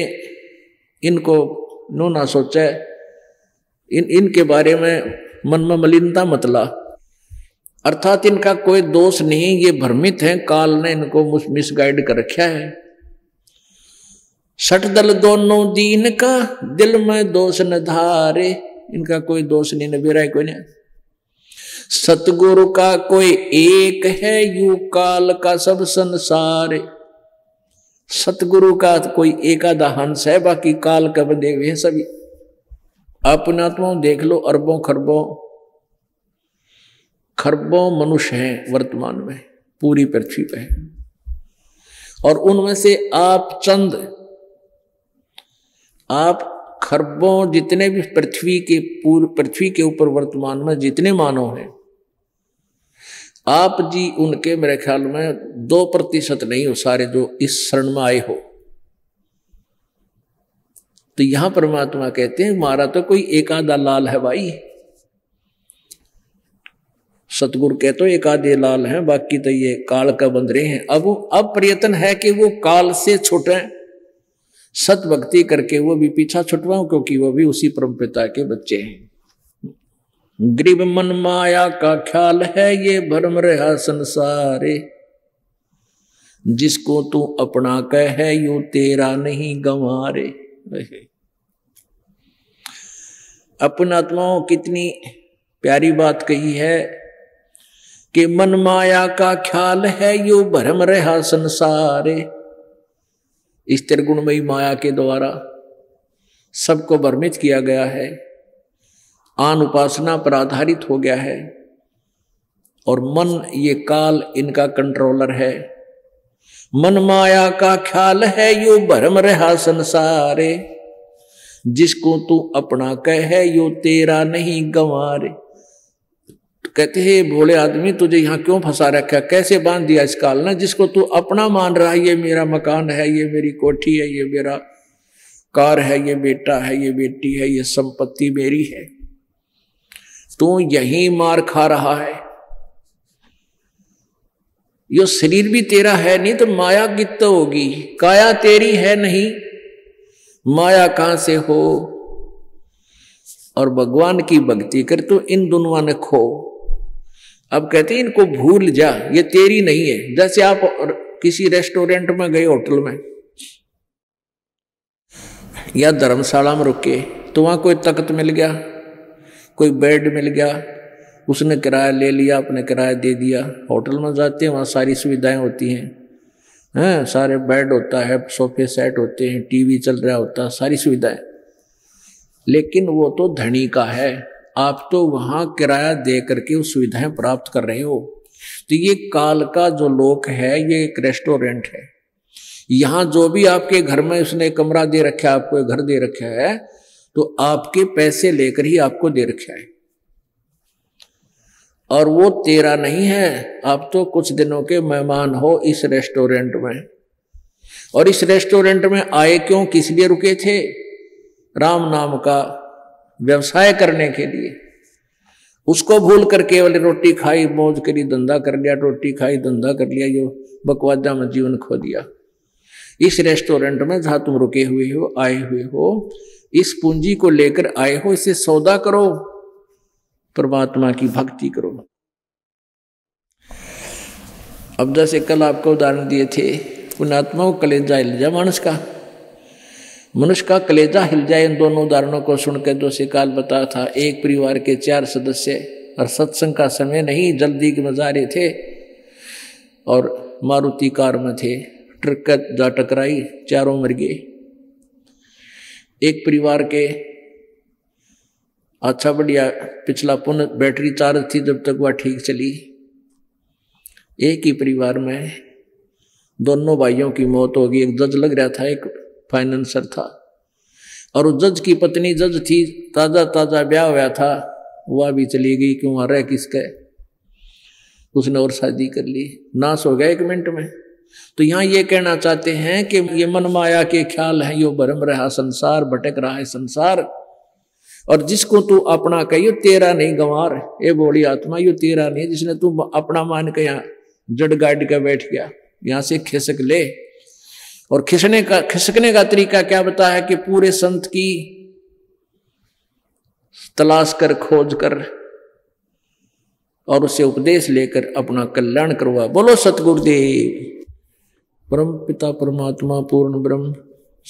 इनको नो ना सोचा इनके बारे में मन में मलिनता मतला, अर्थात इनका कोई दोष नहीं, ये भ्रमित हैं, काल ने इनको मिसगाइड कर रखा है। 60 दल दोनों दीन का, दिल में दोष न धारे, इनका कोई दोष नहीं, न बेरा कोई नहीं, सतगुरु का कोई एक है, यू काल का सब संसार। सतगुरु का कोई एकादा हंस है, बाकी काल का बंधे हुए हैं सभी। आप पुण्यात्माओं देख लो, अरबों खरबों मनुष्य हैं वर्तमान में पूरी पृथ्वी पे, और उनमें से आप चंद, आप खरबों जितने भी पृथ्वी के पूर्व पृथ्वी के ऊपर वर्तमान में जितने मानव हैं, आप जी उनके मेरे ख्याल में 2% नहीं हो सारे जो इस शरण में आए हो। तो यहां परमात्मा कहते हैं मारा तो कोई एकादा लाल है भाई, सतगुरु के तो एक आधे लाल हैं, बाकी तो ये काल का बंदरे हैं। अब प्रयत्न है कि वो काल से छुटें, सत भक्ति करके वो भी पीछा छुटवाऊं, क्योंकि वो भी उसी परमपिता के बच्चे हैं। ग्रीब मन माया का ख्याल है, ये भ्रम रहा संसारे, जिसको तू अपना कह है यो तेरा नहीं गंवारे। अपन आत्माओं कितनी प्यारी बात कही है कि मन माया का ख्याल है यो भ्रम रहा संसारे। इस त्रिगुणमयी माया के द्वारा सबको भ्रमित किया गया है, आन उपासना पर आधारित हो गया है, और मन ये काल इनका कंट्रोलर है। मन माया का ख्याल है यो भ्रम रहा संसारे, जिसको तू अपना कह है यो तेरा नहीं गंवारे। कहते हैं भोले आदमी तुझे यहाँ क्यों फंसा रखा, कैसे बांध दिया इस काल ने, जिसको तू अपना मान रहा है। ये मेरा मकान है, ये मेरी कोठी है, ये मेरा कार है, ये बेटा है, ये बेटी है, ये संपत्ति मेरी है। तू यहीं मार खा रहा है। यो शरीर भी तेरा है नहीं तो माया कित्तो होगी। काया तेरी है नहीं, माया कहां से हो। और भगवान की भक्ति कर तो इन दोनों ने खो। अब कहते हैं इनको भूल जा, ये तेरी नहीं है। जैसे आप किसी रेस्टोरेंट में गए, होटल में या धर्मशाला में रुके, तो वहां कोई तख्त मिल गया, कोई बेड मिल गया, उसने किराया ले लिया, आपने किराया दे दिया। होटल में जाते हैं, वहां सारी सुविधाएं होती हैं, हैं सारे बेड होता है, सोफे सेट होते हैं, टीवी चल रहा होता है, सारी सुविधाएं। लेकिन वो तो धनी का है, आप तो वहां किराया दे करके उस सुविधाएं प्राप्त कर रहे हो। तो ये काल का जो लोक है, ये एक रेस्टोरेंट है। यहाँ जो भी आपके घर में उसने कमरा दे रखा है, आपको घर दे रखा है, तो आपके पैसे लेकर ही आपको दे रखा है, और वो तेरा नहीं है। आप तो कुछ दिनों के मेहमान हो इस रेस्टोरेंट में। और इस रेस्टोरेंट में आए क्यों, किस लिए रुके थे? राम नाम का व्यवसाय करने के लिए। उसको भूल कर केवल रोटी खाई, मौज करी, धंधा कर लिया, रोटी खाई, धंधा कर लिया, ये बकवादा में जीवन खो दिया। इस रेस्टोरेंट में जहाँ तुम रुके हुए हो, आए हुए हो, इस पूंजी को लेकर आए हो, इसे सौदा करो, परमात्मा की भक्ति करो। अब जैसे कल आपको उदाहरण दिए थे, पुण्यात्मा को कलेजा हिल जाए मानस का, मनुष्य का कलेजा हिल जाए। इन दोनों उदाहरणों को सुनकर जो शिकाल बताया था, एक परिवार के 4 सदस्य, और सत्संग का समय नहीं, जल्दी के मजा रहे थे, और मारुति कार में थे, ट्रक जा टकराई, चारों मर गए। एक परिवार के अच्छा बढ़िया पिछला पुन बैटरी चार्ज थी, जब तक वह ठीक चली। एक ही परिवार में दोनों भाइयों की मौत होगी। एक जज लग रहा था, एक फाइनेंसर था, और उस जज की पत्नी जज थी, ताजा ताजा ब्याह हुआ था, वह भी चली गई। क्यों आ रहा है किसके, उसने और शादी कर ली, नाश हो गया एक मिनट में। तो यहाँ ये कहना चाहते हैं कि ये मन माया के ख्याल है, यो भ्रम रहा संसार, भटक रहा है संसार, और जिसको तू अपना कहियो तेरा नहीं गंवार। ए बोली आत्मा, यो तेरा नहीं, जिसने तू अपना मान के यहाँ जड़ गाड़ के बैठ गया, यहाँ से खिसक ले। और खिसकने का तरीका क्या बताया है कि पूरे संत की तलाश कर, खोज कर, और उसे उपदेश लेकर अपना कल्याण करवा। बोलो सतगुरुदेव। परम पिता परमात्मा पूर्ण ब्रह्म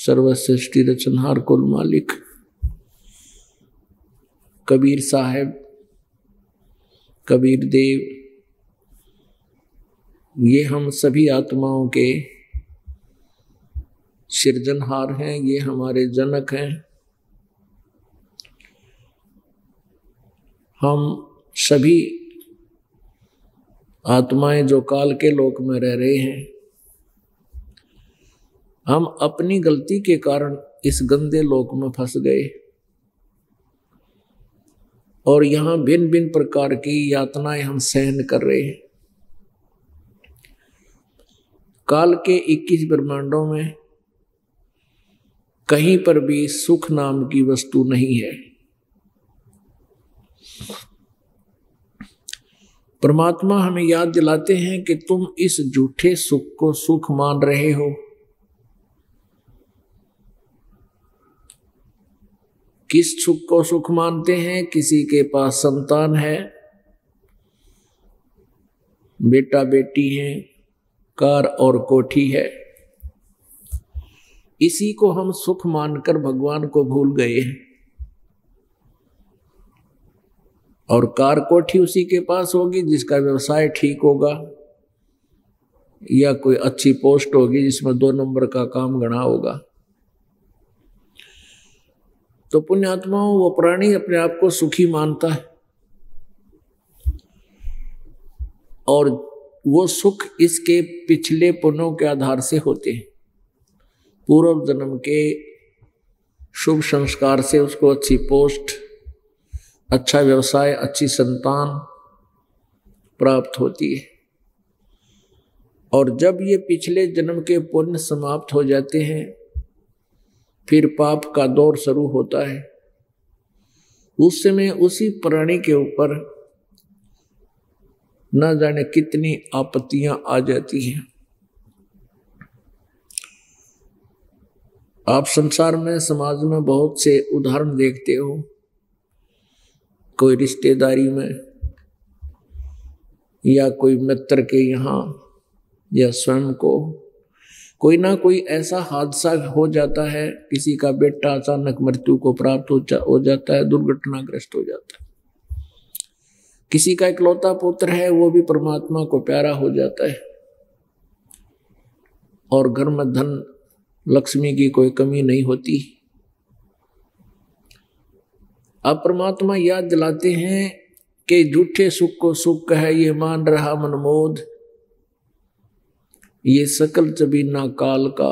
सर्वसृष्टि रचनहार कुल मालिक कबीर साहेब, कबीर देव, ये हम सभी आत्माओं के सृजनहार हैं, ये हमारे जनक हैं। हम सभी आत्माएं जो काल के लोक में रह रहे हैं, हम अपनी गलती के कारण इस गंदे लोक में फंस गए, और यहाँ भिन्न भिन्न प्रकार की यातनाएं हम सहन कर रहे हैं। काल के 21 ब्रह्मांडों में कहीं पर भी सुख नाम की वस्तु नहीं है। परमात्मा हमें याद दिलाते हैं कि तुम इस झूठे सुख को सुख मान रहे हो। किस सुख को सुख मानते हैं? किसी के पास संतान है, बेटा बेटी है, कार और कोठी है, इसी को हम सुख मानकर भगवान को भूल गए हैं। और कार कोठी उसी के पास होगी जिसका व्यवसाय ठीक होगा या कोई अच्छी पोस्ट होगी जिसमें 2 नंबर का काम गणा होगा। तो पुण्यात्माओं, वो प्राणी अपने आप को सुखी मानता है और वो सुख इसके पिछले पुण्यों के आधार से होते हैं। पूर्व जन्म के शुभ संस्कार से उसको अच्छी पोस्ट, अच्छा व्यवसाय, अच्छी संतान प्राप्त होती है। और जब ये पिछले जन्म के पुण्य समाप्त हो जाते हैं, फिर पाप का दौर शुरू होता है। उस समय उसी प्राणी के ऊपर ना जाने कितनी आपत्तियां आ जाती हैं। आप संसार में, समाज में बहुत से उदाहरण देखते हो। कोई रिश्तेदारी में या कोई मित्र के यहाँ या स्वयं को कोई ना कोई ऐसा हादसा हो जाता है। किसी का बेटा अचानक मृत्यु को प्राप्त हो जाता है, दुर्घटनाग्रस्त हो जाता है। किसी का इकलौता पुत्र है, वो भी परमात्मा को प्यारा हो जाता है और घर में धन लक्ष्मी की कोई कमी नहीं होती। अब परमात्मा याद दिलाते हैं कि झूठे सुख को सुख है ये मान रहा मनमोद, ये सकल चबीना काल का,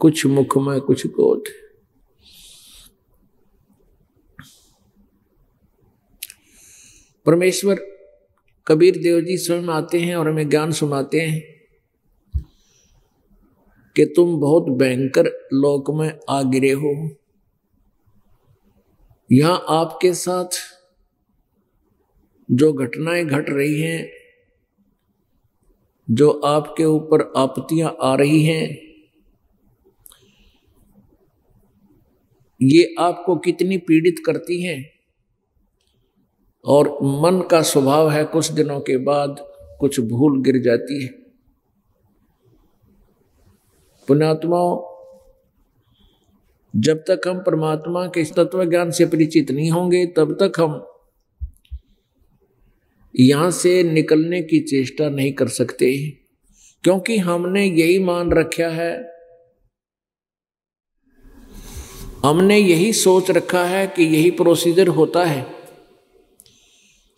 कुछ मुख में कुछ गोद। परमेश्वर कबीर देव जी स्वयं आते हैं और हमें ज्ञान सुनाते हैं कि तुम बहुत भयंकर लोक में आ गिरे हो। यहां आपके साथ जो घटनाएं घट रही हैं, जो आपके ऊपर आपत्तियां आ रही हैं, ये आपको कितनी पीड़ित करती हैं। और मन का स्वभाव है, कुछ दिनों के बाद कुछ भूल गिर जाती है। पुण्यात्माओं, जब तक हम परमात्मा के इस तत्व ज्ञान से परिचित नहीं होंगे, तब तक हम यहां से निकलने की चेष्टा नहीं कर सकते, क्योंकि हमने यही मान रखा है, हमने यही सोच रखा है कि यही प्रोसीजर होता है।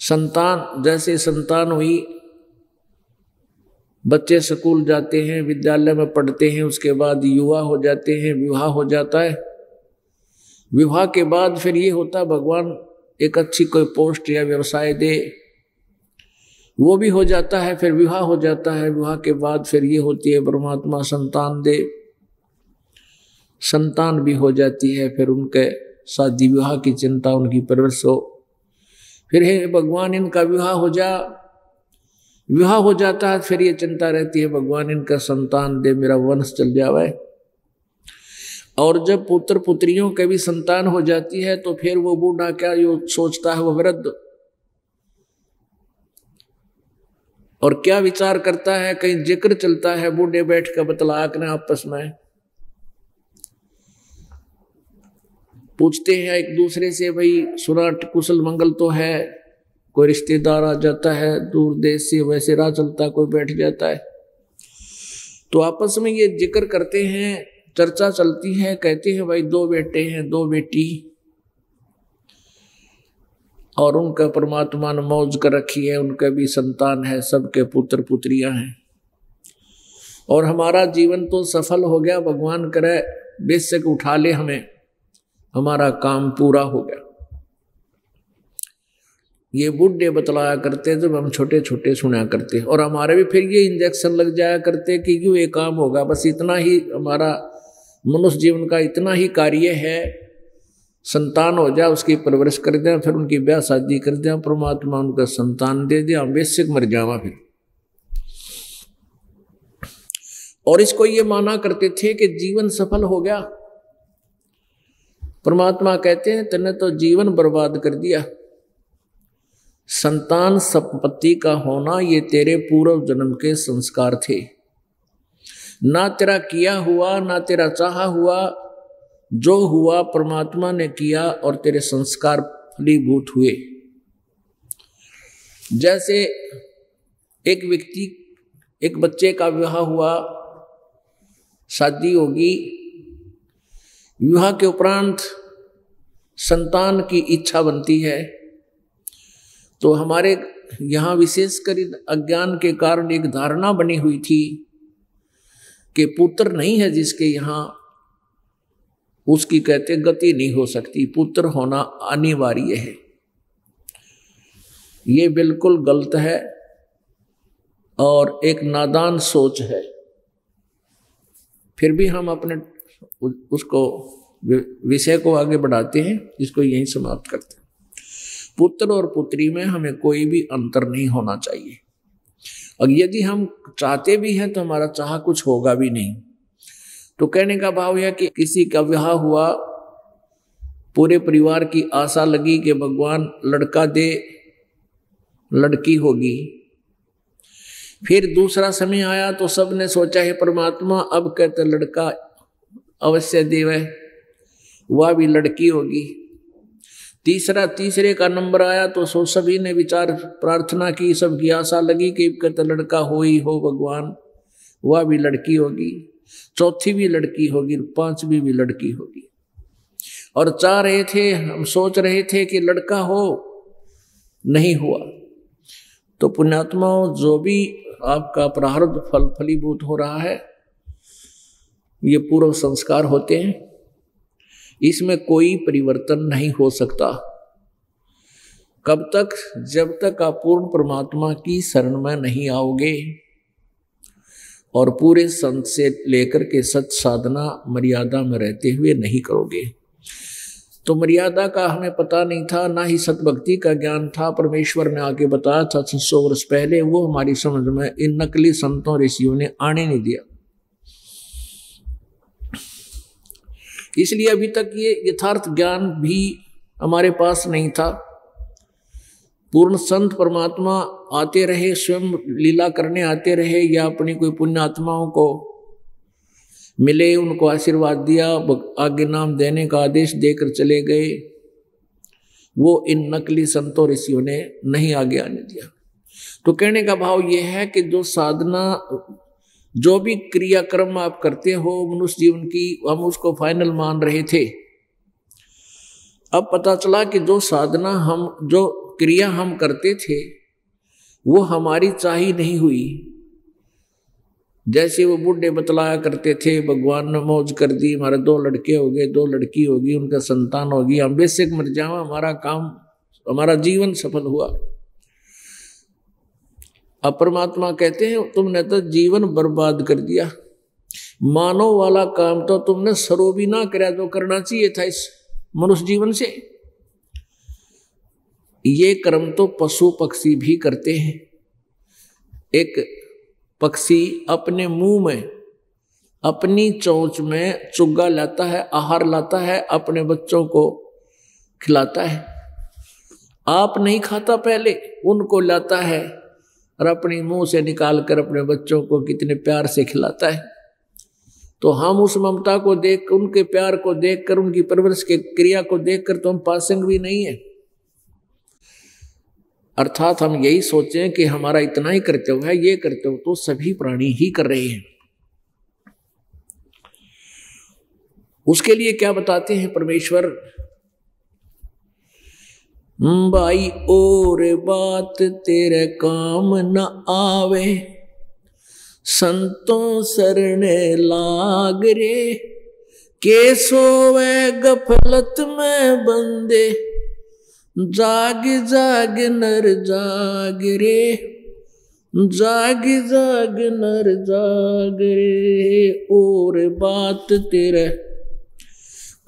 संतान, जैसे संतान हुई, बच्चे स्कूल जाते हैं, विद्यालय में पढ़ते हैं, उसके बाद युवा हो जाते हैं, विवाह हो जाता है। विवाह के बाद फिर ये होता है, भगवान एक अच्छी कोई पोस्ट या व्यवसाय दे, वो भी हो जाता है। फिर विवाह हो जाता है, विवाह के बाद फिर ये होती है, परमात्मा संतान दे, संतान भी हो जाती है। फिर उनके शादी विवाह की चिंता, उनकी परवरिश हो, फिर हे भगवान इनका विवाह हो जा, विवाह हो जाता है। फिर ये चिंता रहती है, भगवान इनका संतान दे, मेरा वंश चल जावे। और जब पुत्र पुत्रियों के भी संतान हो जाती है, तो फिर वो बूढ़ा क्या यो सोचता है, वो वृद्ध, और क्या विचार करता है, कहीं जिक्र चलता है बूढ़े बैठ कर बतलाक ने आपस में पूछते हैं एक दूसरे से, भाई सुना कुशल मंगल तो है। कोई रिश्तेदार आ जाता है दूर देश से, वैसे राह चलता कोई बैठ जाता है, तो आपस में ये जिक्र करते हैं, चर्चा चलती है। कहते हैं भाई 2 बेटे हैं, 2 बेटी, और उनका परमात्मा ने मौज कर रखी है, उनके भी संतान है, सबके पुत्र पुत्रियां हैं, और हमारा जीवन तो सफल हो गया, भगवान करे बेशक उठा ले हमें, हमारा काम पूरा हो गया। ये बूढ़े बतलाया करते जब हम छोटे छोटे सुना करते, और हमारे भी फिर ये इंजेक्शन लग जाया करते कि यूँ ये काम होगा, बस इतना ही हमारा मनुष्य जीवन का इतना ही कार्य है, संतान हो जाए उसकी परवरिश कर दें, फिर उनकी ब्याह शादी कर दें, परमात्मा उनका संतान दे दे, हम बेसिक मर जावा फिर। और इसको ये माना करते थे कि जीवन सफल हो गया। परमात्मा कहते हैं तूने तो जीवन बर्बाद कर दिया, संतान संपत्ति का होना ये तेरे पूर्व जन्म के संस्कार थे, ना तेरा किया हुआ ना तेरा चाहा हुआ, जो हुआ परमात्मा ने किया और तेरे संस्कार फलीभूत हुए। जैसे एक व्यक्ति, एक बच्चे का विवाह हुआ, शादी होगी, विवाह के उपरांत संतान की इच्छा बनती है। तो हमारे यहाँ विशेषकर अज्ञान के कारण एक धारणा बनी हुई थी कि पुत्र नहीं है जिसके यहाँ उसकी कहते गति नहीं हो सकती, पुत्र होना अनिवार्य है। ये बिल्कुल गलत है और एक नादान सोच है। फिर भी हम अपने उसको विषय को आगे बढ़ाते हैं, इसको यहीं समाप्त करते हैं। पुत्र और पुत्री में हमें कोई भी अंतर नहीं होना चाहिए, और यदि हम चाहते भी हैं तो हमारा चाह कुछ होगा भी नहीं। तो कहने का भाव यह कि किसी का विवाह हुआ, पूरे परिवार की आशा लगी कि भगवान लड़का दे, लड़की होगी। फिर दूसरा समय आया तो सब ने सोचा है परमात्मा अब कहते लड़का अवश्य देवे, वह भी लड़की होगी। तीसरे का नंबर आया तो सो सभी ने विचार प्रार्थना की, सबकी आशा लगी कि कहते लड़का हो ही हो भगवान, वह भी लड़की होगी। चौथी भी लड़की होगी, पांचवी भी लड़की होगी। और चाह रहे थे, हम सोच रहे थे कि लड़का हो, नहीं हुआ। तो पुण्यात्माओं, जो भी आपका प्रारब्ध फल फलीभूत हो रहा है, ये पूर्व संस्कार होते हैं, इसमें कोई परिवर्तन नहीं हो सकता। कब तक? जब तक आप पूर्ण परमात्मा की शरण में नहीं आओगे और पूरे संत से लेकर के सत साधना मर्यादा में रहते हुए नहीं करोगे। तो मर्यादा का हमें पता नहीं था, ना ही सतभक्ति का ज्ञान था। परमेश्वर ने आके बताया था 600 वर्ष पहले, वो हमारी समझ में इन नकली संतों ऋषियों ने आने नहीं दिया। इसलिए अभी तक ये यथार्थ ज्ञान भी हमारे पास नहीं था। पूर्ण संत परमात्मा आते रहे, स्वयं लीला करने आते रहे, या अपनी कोई पुण्य आत्माओं को मिले, उनको आशीर्वाद दिया, आगे नाम देने का आदेश देकर चले गए। वो इन नकली संतों ऋषियों ने नहीं आगे आने दिया। तो कहने का भाव ये है कि जो साधना, जो भी क्रियाक्रम आप करते हो मनुष्य जीवन की, हम उसको फाइनल मान रहे थे। अब पता चला कि जो क्रिया हम करते थे वो हमारी चाही नहीं हुई। जैसे वो बूढ़े बतलाया करते थे, भगवान ने मौज कर दी, हमारे 2 लड़के हो गए, 2 लड़की होगी, उनका संतान होगी, हम बेशक मर जावा, हमारा काम, हमारा जीवन सफल हुआ। अब परमात्मा कहते हैं तुमने तो जीवन बर्बाद कर दिया, मानव वाला काम तो तुमने सरो भी ना कराया जो करना चाहिए था इस मनुष्य जीवन से। ये कर्म तो पशु पक्षी भी करते हैं। एक पक्षी अपने मुंह में, अपनी चोंच में चुग्गा लाता है, आहार लाता है, अपने बच्चों को खिलाता है। आप नहीं खाता पहले, उनको लाता है और अपने मुंह से निकाल कर अपने बच्चों को कितने प्यार से खिलाता है। तो हम उस ममता को देख, उनके प्यार को देख कर, उनकी परवरिश के क्रिया को देख कर तो हम पासंग भी नहीं है। अर्थात हम यही सोचें कि हमारा इतना ही कर्तव्य है, ये कर्तव्य तो सभी प्राणी ही कर रहे हैं। उसके लिए क्या बताते हैं परमेश्वर? भाई और बात तेरे काम न आवे, संतों शरण लाग रे, के सोवे गफलत में बंदे, जाग जाग नर जाग रे, जाग जाग नर जाग रे, और बात तेरे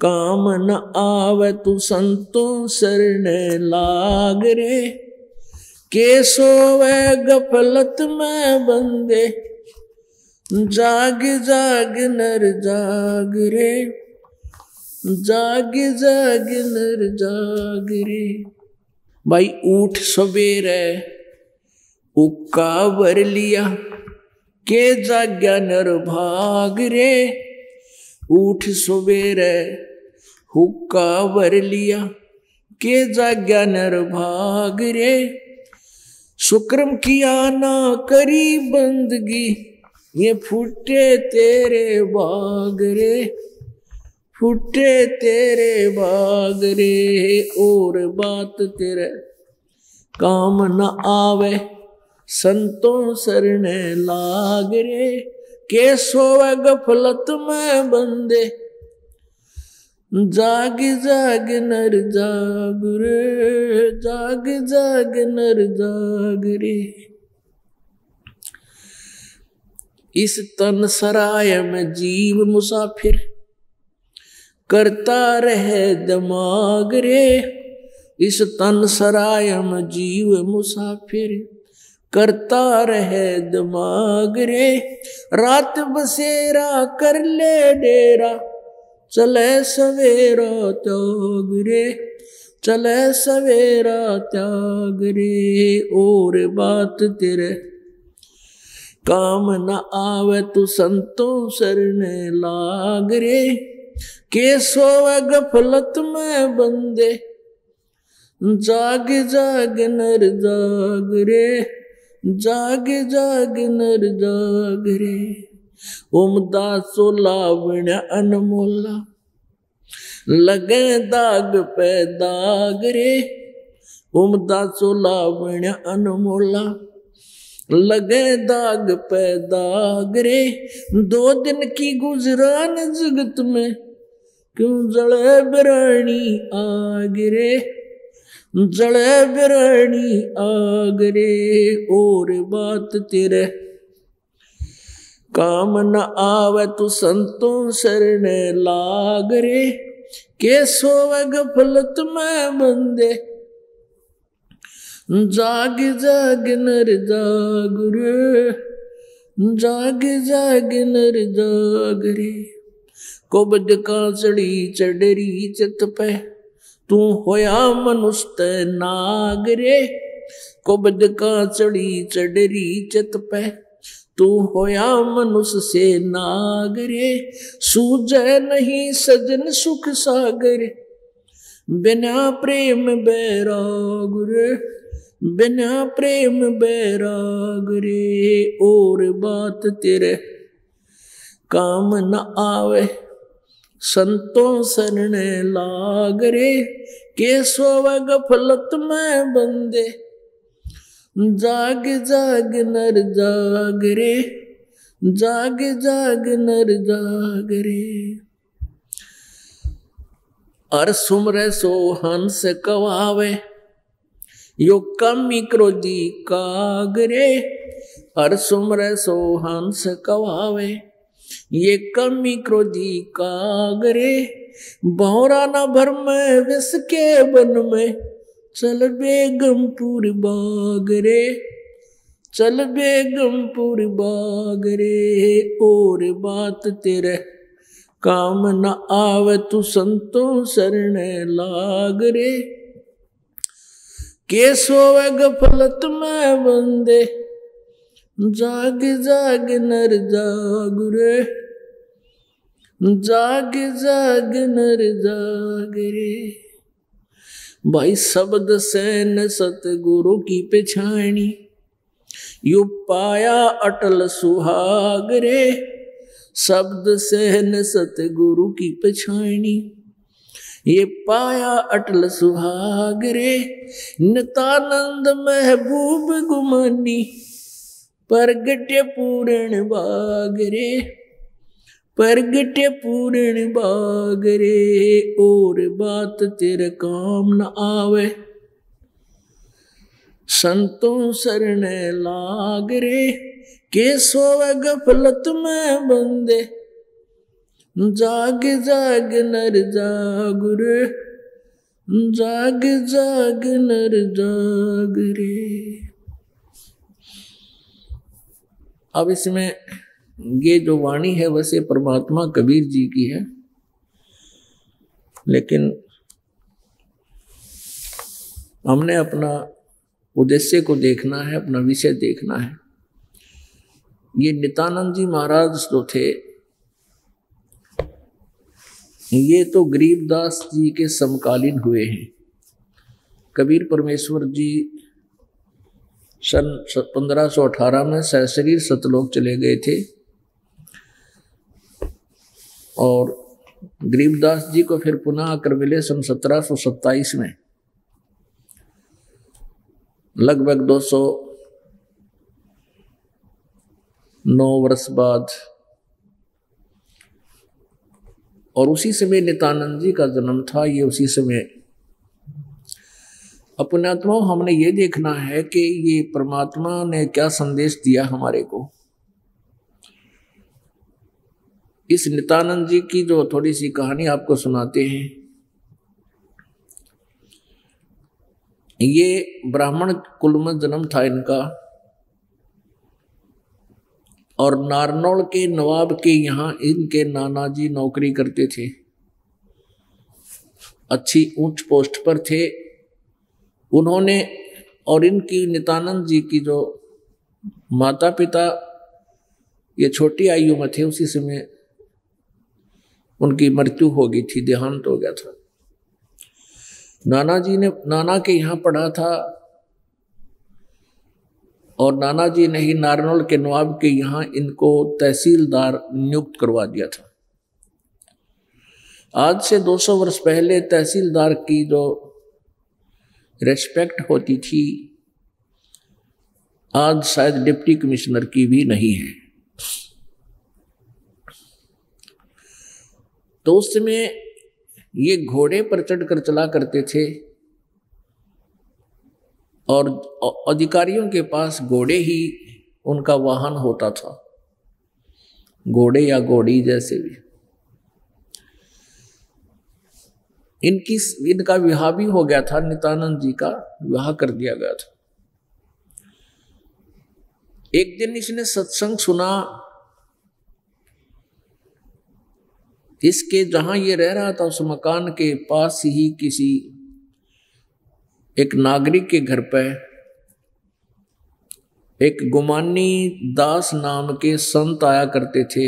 काम न आवे तू संतों शरण लाग रे। के सोवे गफलत में बंदे जाग जाग नर जाग रे, जाग जाग नर जाग रे। भाई उठ सवेरे उक्का वर लिया के जाग्या नर भाग रे। उठ सवेरे हुक्का वर लिया के जाग्या नर भाग रे। सुक्रम किया ना करी बंदगी ये फूटे तेरे बाग रे, फूटे तेरे बाग रे। और बात तेरे काम न आवे संतों शरण लाग रे। के सोवे गफलत में बंदे जाग जाग नर जाग रे, जाग जाग नर जाग रे। इस तन सराय में जीव मुसाफिर करता रहे दिमाग रे। इस तन सराय में जीव मुसाफिर करता रहे दिमाग रे। रात बसेरा कर ले डेरा चले सवेरा त्याग रे, चले सवेरा त्याग रे। और बात तेरे काम न आवे तू संतों शरण लाग रे। के सोवे गफलत में बंदे जाग जाग नर जाग रे, जाग जाग नर जाग रे। उमदा सोलावण अनमोला लगे दाग पे दाग रे। उमदा सोलावण अनमोला लगे दाग पे दाग रे। दो दिन की गुजरान जगत में क्यों जले बिरानी आग रे, जड़े बिरणी आगरे। और बात तेरे काम न आवे तू संतों शरण लाग रे। के सोवे गफलत में बंदे जाग जाग नर जाग रे, जाग जाग नर जाग रे। कोबद कांसड़ी चढ़री चित पे तू होया मनुष्य नाग रे। कोबद का चढ़ी चढ़री चित पे तू होया मनुष्य से नाग रे। सूझे नहीं सजन सुख सागर बिना प्रेम बैराग रे, बिना प्रेम बैराग रे। और बात तेरे काम न आवे संतों शरण लाग रे। के सोवे गफलत में बंदे जाग जाग नर जाग रे, जाग जाग नर जाग रे। अर सुमरे सो हंस कवावे यो कामी क्रोधी काग रे। अर सुमरे सो हंस कवावे ये कमी क्रोधी कागरे। भौरा न भर में विष के बन में चल बेगमपुर बागरे, चल बेगमपुर बागरे। और बात तेरे काम न आवे तू संतों शरण लाग रे। के सोवे गफलत में बंदे जाग जाग नर जाग रे, जाग जाग नर जाग रे। भाई शब्द सैन सतगुरु की पिछाणी यू पाया अटल सुहाग रे। शब्द सैन सतगुरु की पिछाणी ये पाया अटल सुहाग रे। नित्यानंद महबूब गुमानी प्रगटे पूर्ण बागरे, प्रगटे पूर्ण बागरे। और बात तेरे काम न आवे संतों शरण लाग रे। के सोवे गफलत में बंदे जाग जाग नर जाग रे, जाग जाग नर जाग रे। अब इसमें ये जो वाणी है वैसे परमात्मा कबीर जी की है, लेकिन हमने अपना उद्देश्य को देखना है, अपना विषय देखना है। ये नित्यानंद जी महाराज जो थे, ये तो गरीबदास जी के समकालीन हुए हैं। कबीर परमेश्वर जी सन 1518 में सहशरीर सतलोक चले गए थे और गरीबदास जी को फिर पुनः आकर मिले सन 1727 में। लगभग 209 वर्ष बाद, और उसी समय नित्यानंद जी का जन्म था। ये उसी समय अपनात्मा, हमने ये देखना है कि ये परमात्मा ने क्या संदेश दिया हमारे को। इस नित्यानंद जी की जो थोड़ी सी कहानी आपको सुनाते हैं, ये ब्राह्मण कुल में जन्म था इनका, और नारनौल के नवाब के यहाँ इनके नाना जी नौकरी करते थे। अच्छी ऊंच पोस्ट पर थे उन्होंने, और इनकी नित्यानंद जी की जो माता पिता ये छोटी आयु में थे, उसी समय उनकी मृत्यु हो गई थी, देहांत हो गया था। नाना जी ने नाना के यहाँ पढ़ा था और नाना जी ने ही नारनौल के नवाब के यहाँ इनको तहसीलदार नियुक्त करवा दिया था। आज से 200 वर्ष पहले तहसीलदार की जो रेस्पेक्ट होती थी, आज शायद डिप्टी कमिश्नर की भी नहीं है। तो उस समय ये घोड़े पर चढ़कर चला करते थे और अधिकारियों के पास घोड़े ही उनका वाहन होता था, घोड़े या घोड़ी जैसे भी। इनका विवाह भी हो गया था, नित्यानंद जी का विवाह कर दिया गया था। एक दिन इसने सत्संग सुना, इसके जहां ये रह रहा था उस मकान के पास ही किसी एक नागरिक के घर पर एक गुमानी दास नाम के संत आया करते थे,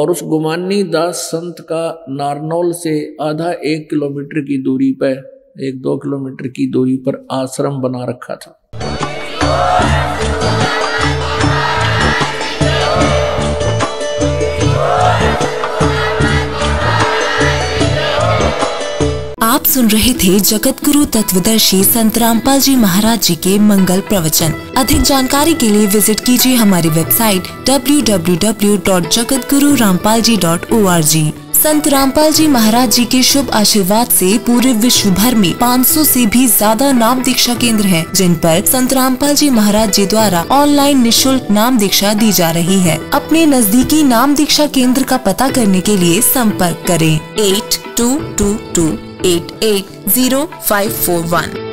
और उस गुमानी दास संत का नारनौल से आधा 1 किलोमीटर की दूरी पर, 1-2 किलोमीटर की दूरी पर आश्रम बना रखा था। आप सुन रहे थे जगत गुरु तत्वदर्शी संत रामपाल जी महाराज जी के मंगल प्रवचन। अधिक जानकारी के लिए विजिट कीजिए हमारी वेबसाइट www.jagatgururampalji.org। संत रामपाल जी महाराज जी के शुभ आशीर्वाद से पूरे विश्व भर में 500 से भी ज्यादा नाम दीक्षा केंद्र हैं, जिन पर संत रामपाल जी महाराज जी द्वारा ऑनलाइन निशुल्क नाम दीक्षा दी जा रही है। अपने नजदीकी नाम दीक्षा केंद्र का पता करने के लिए संपर्क करें 8222 880541।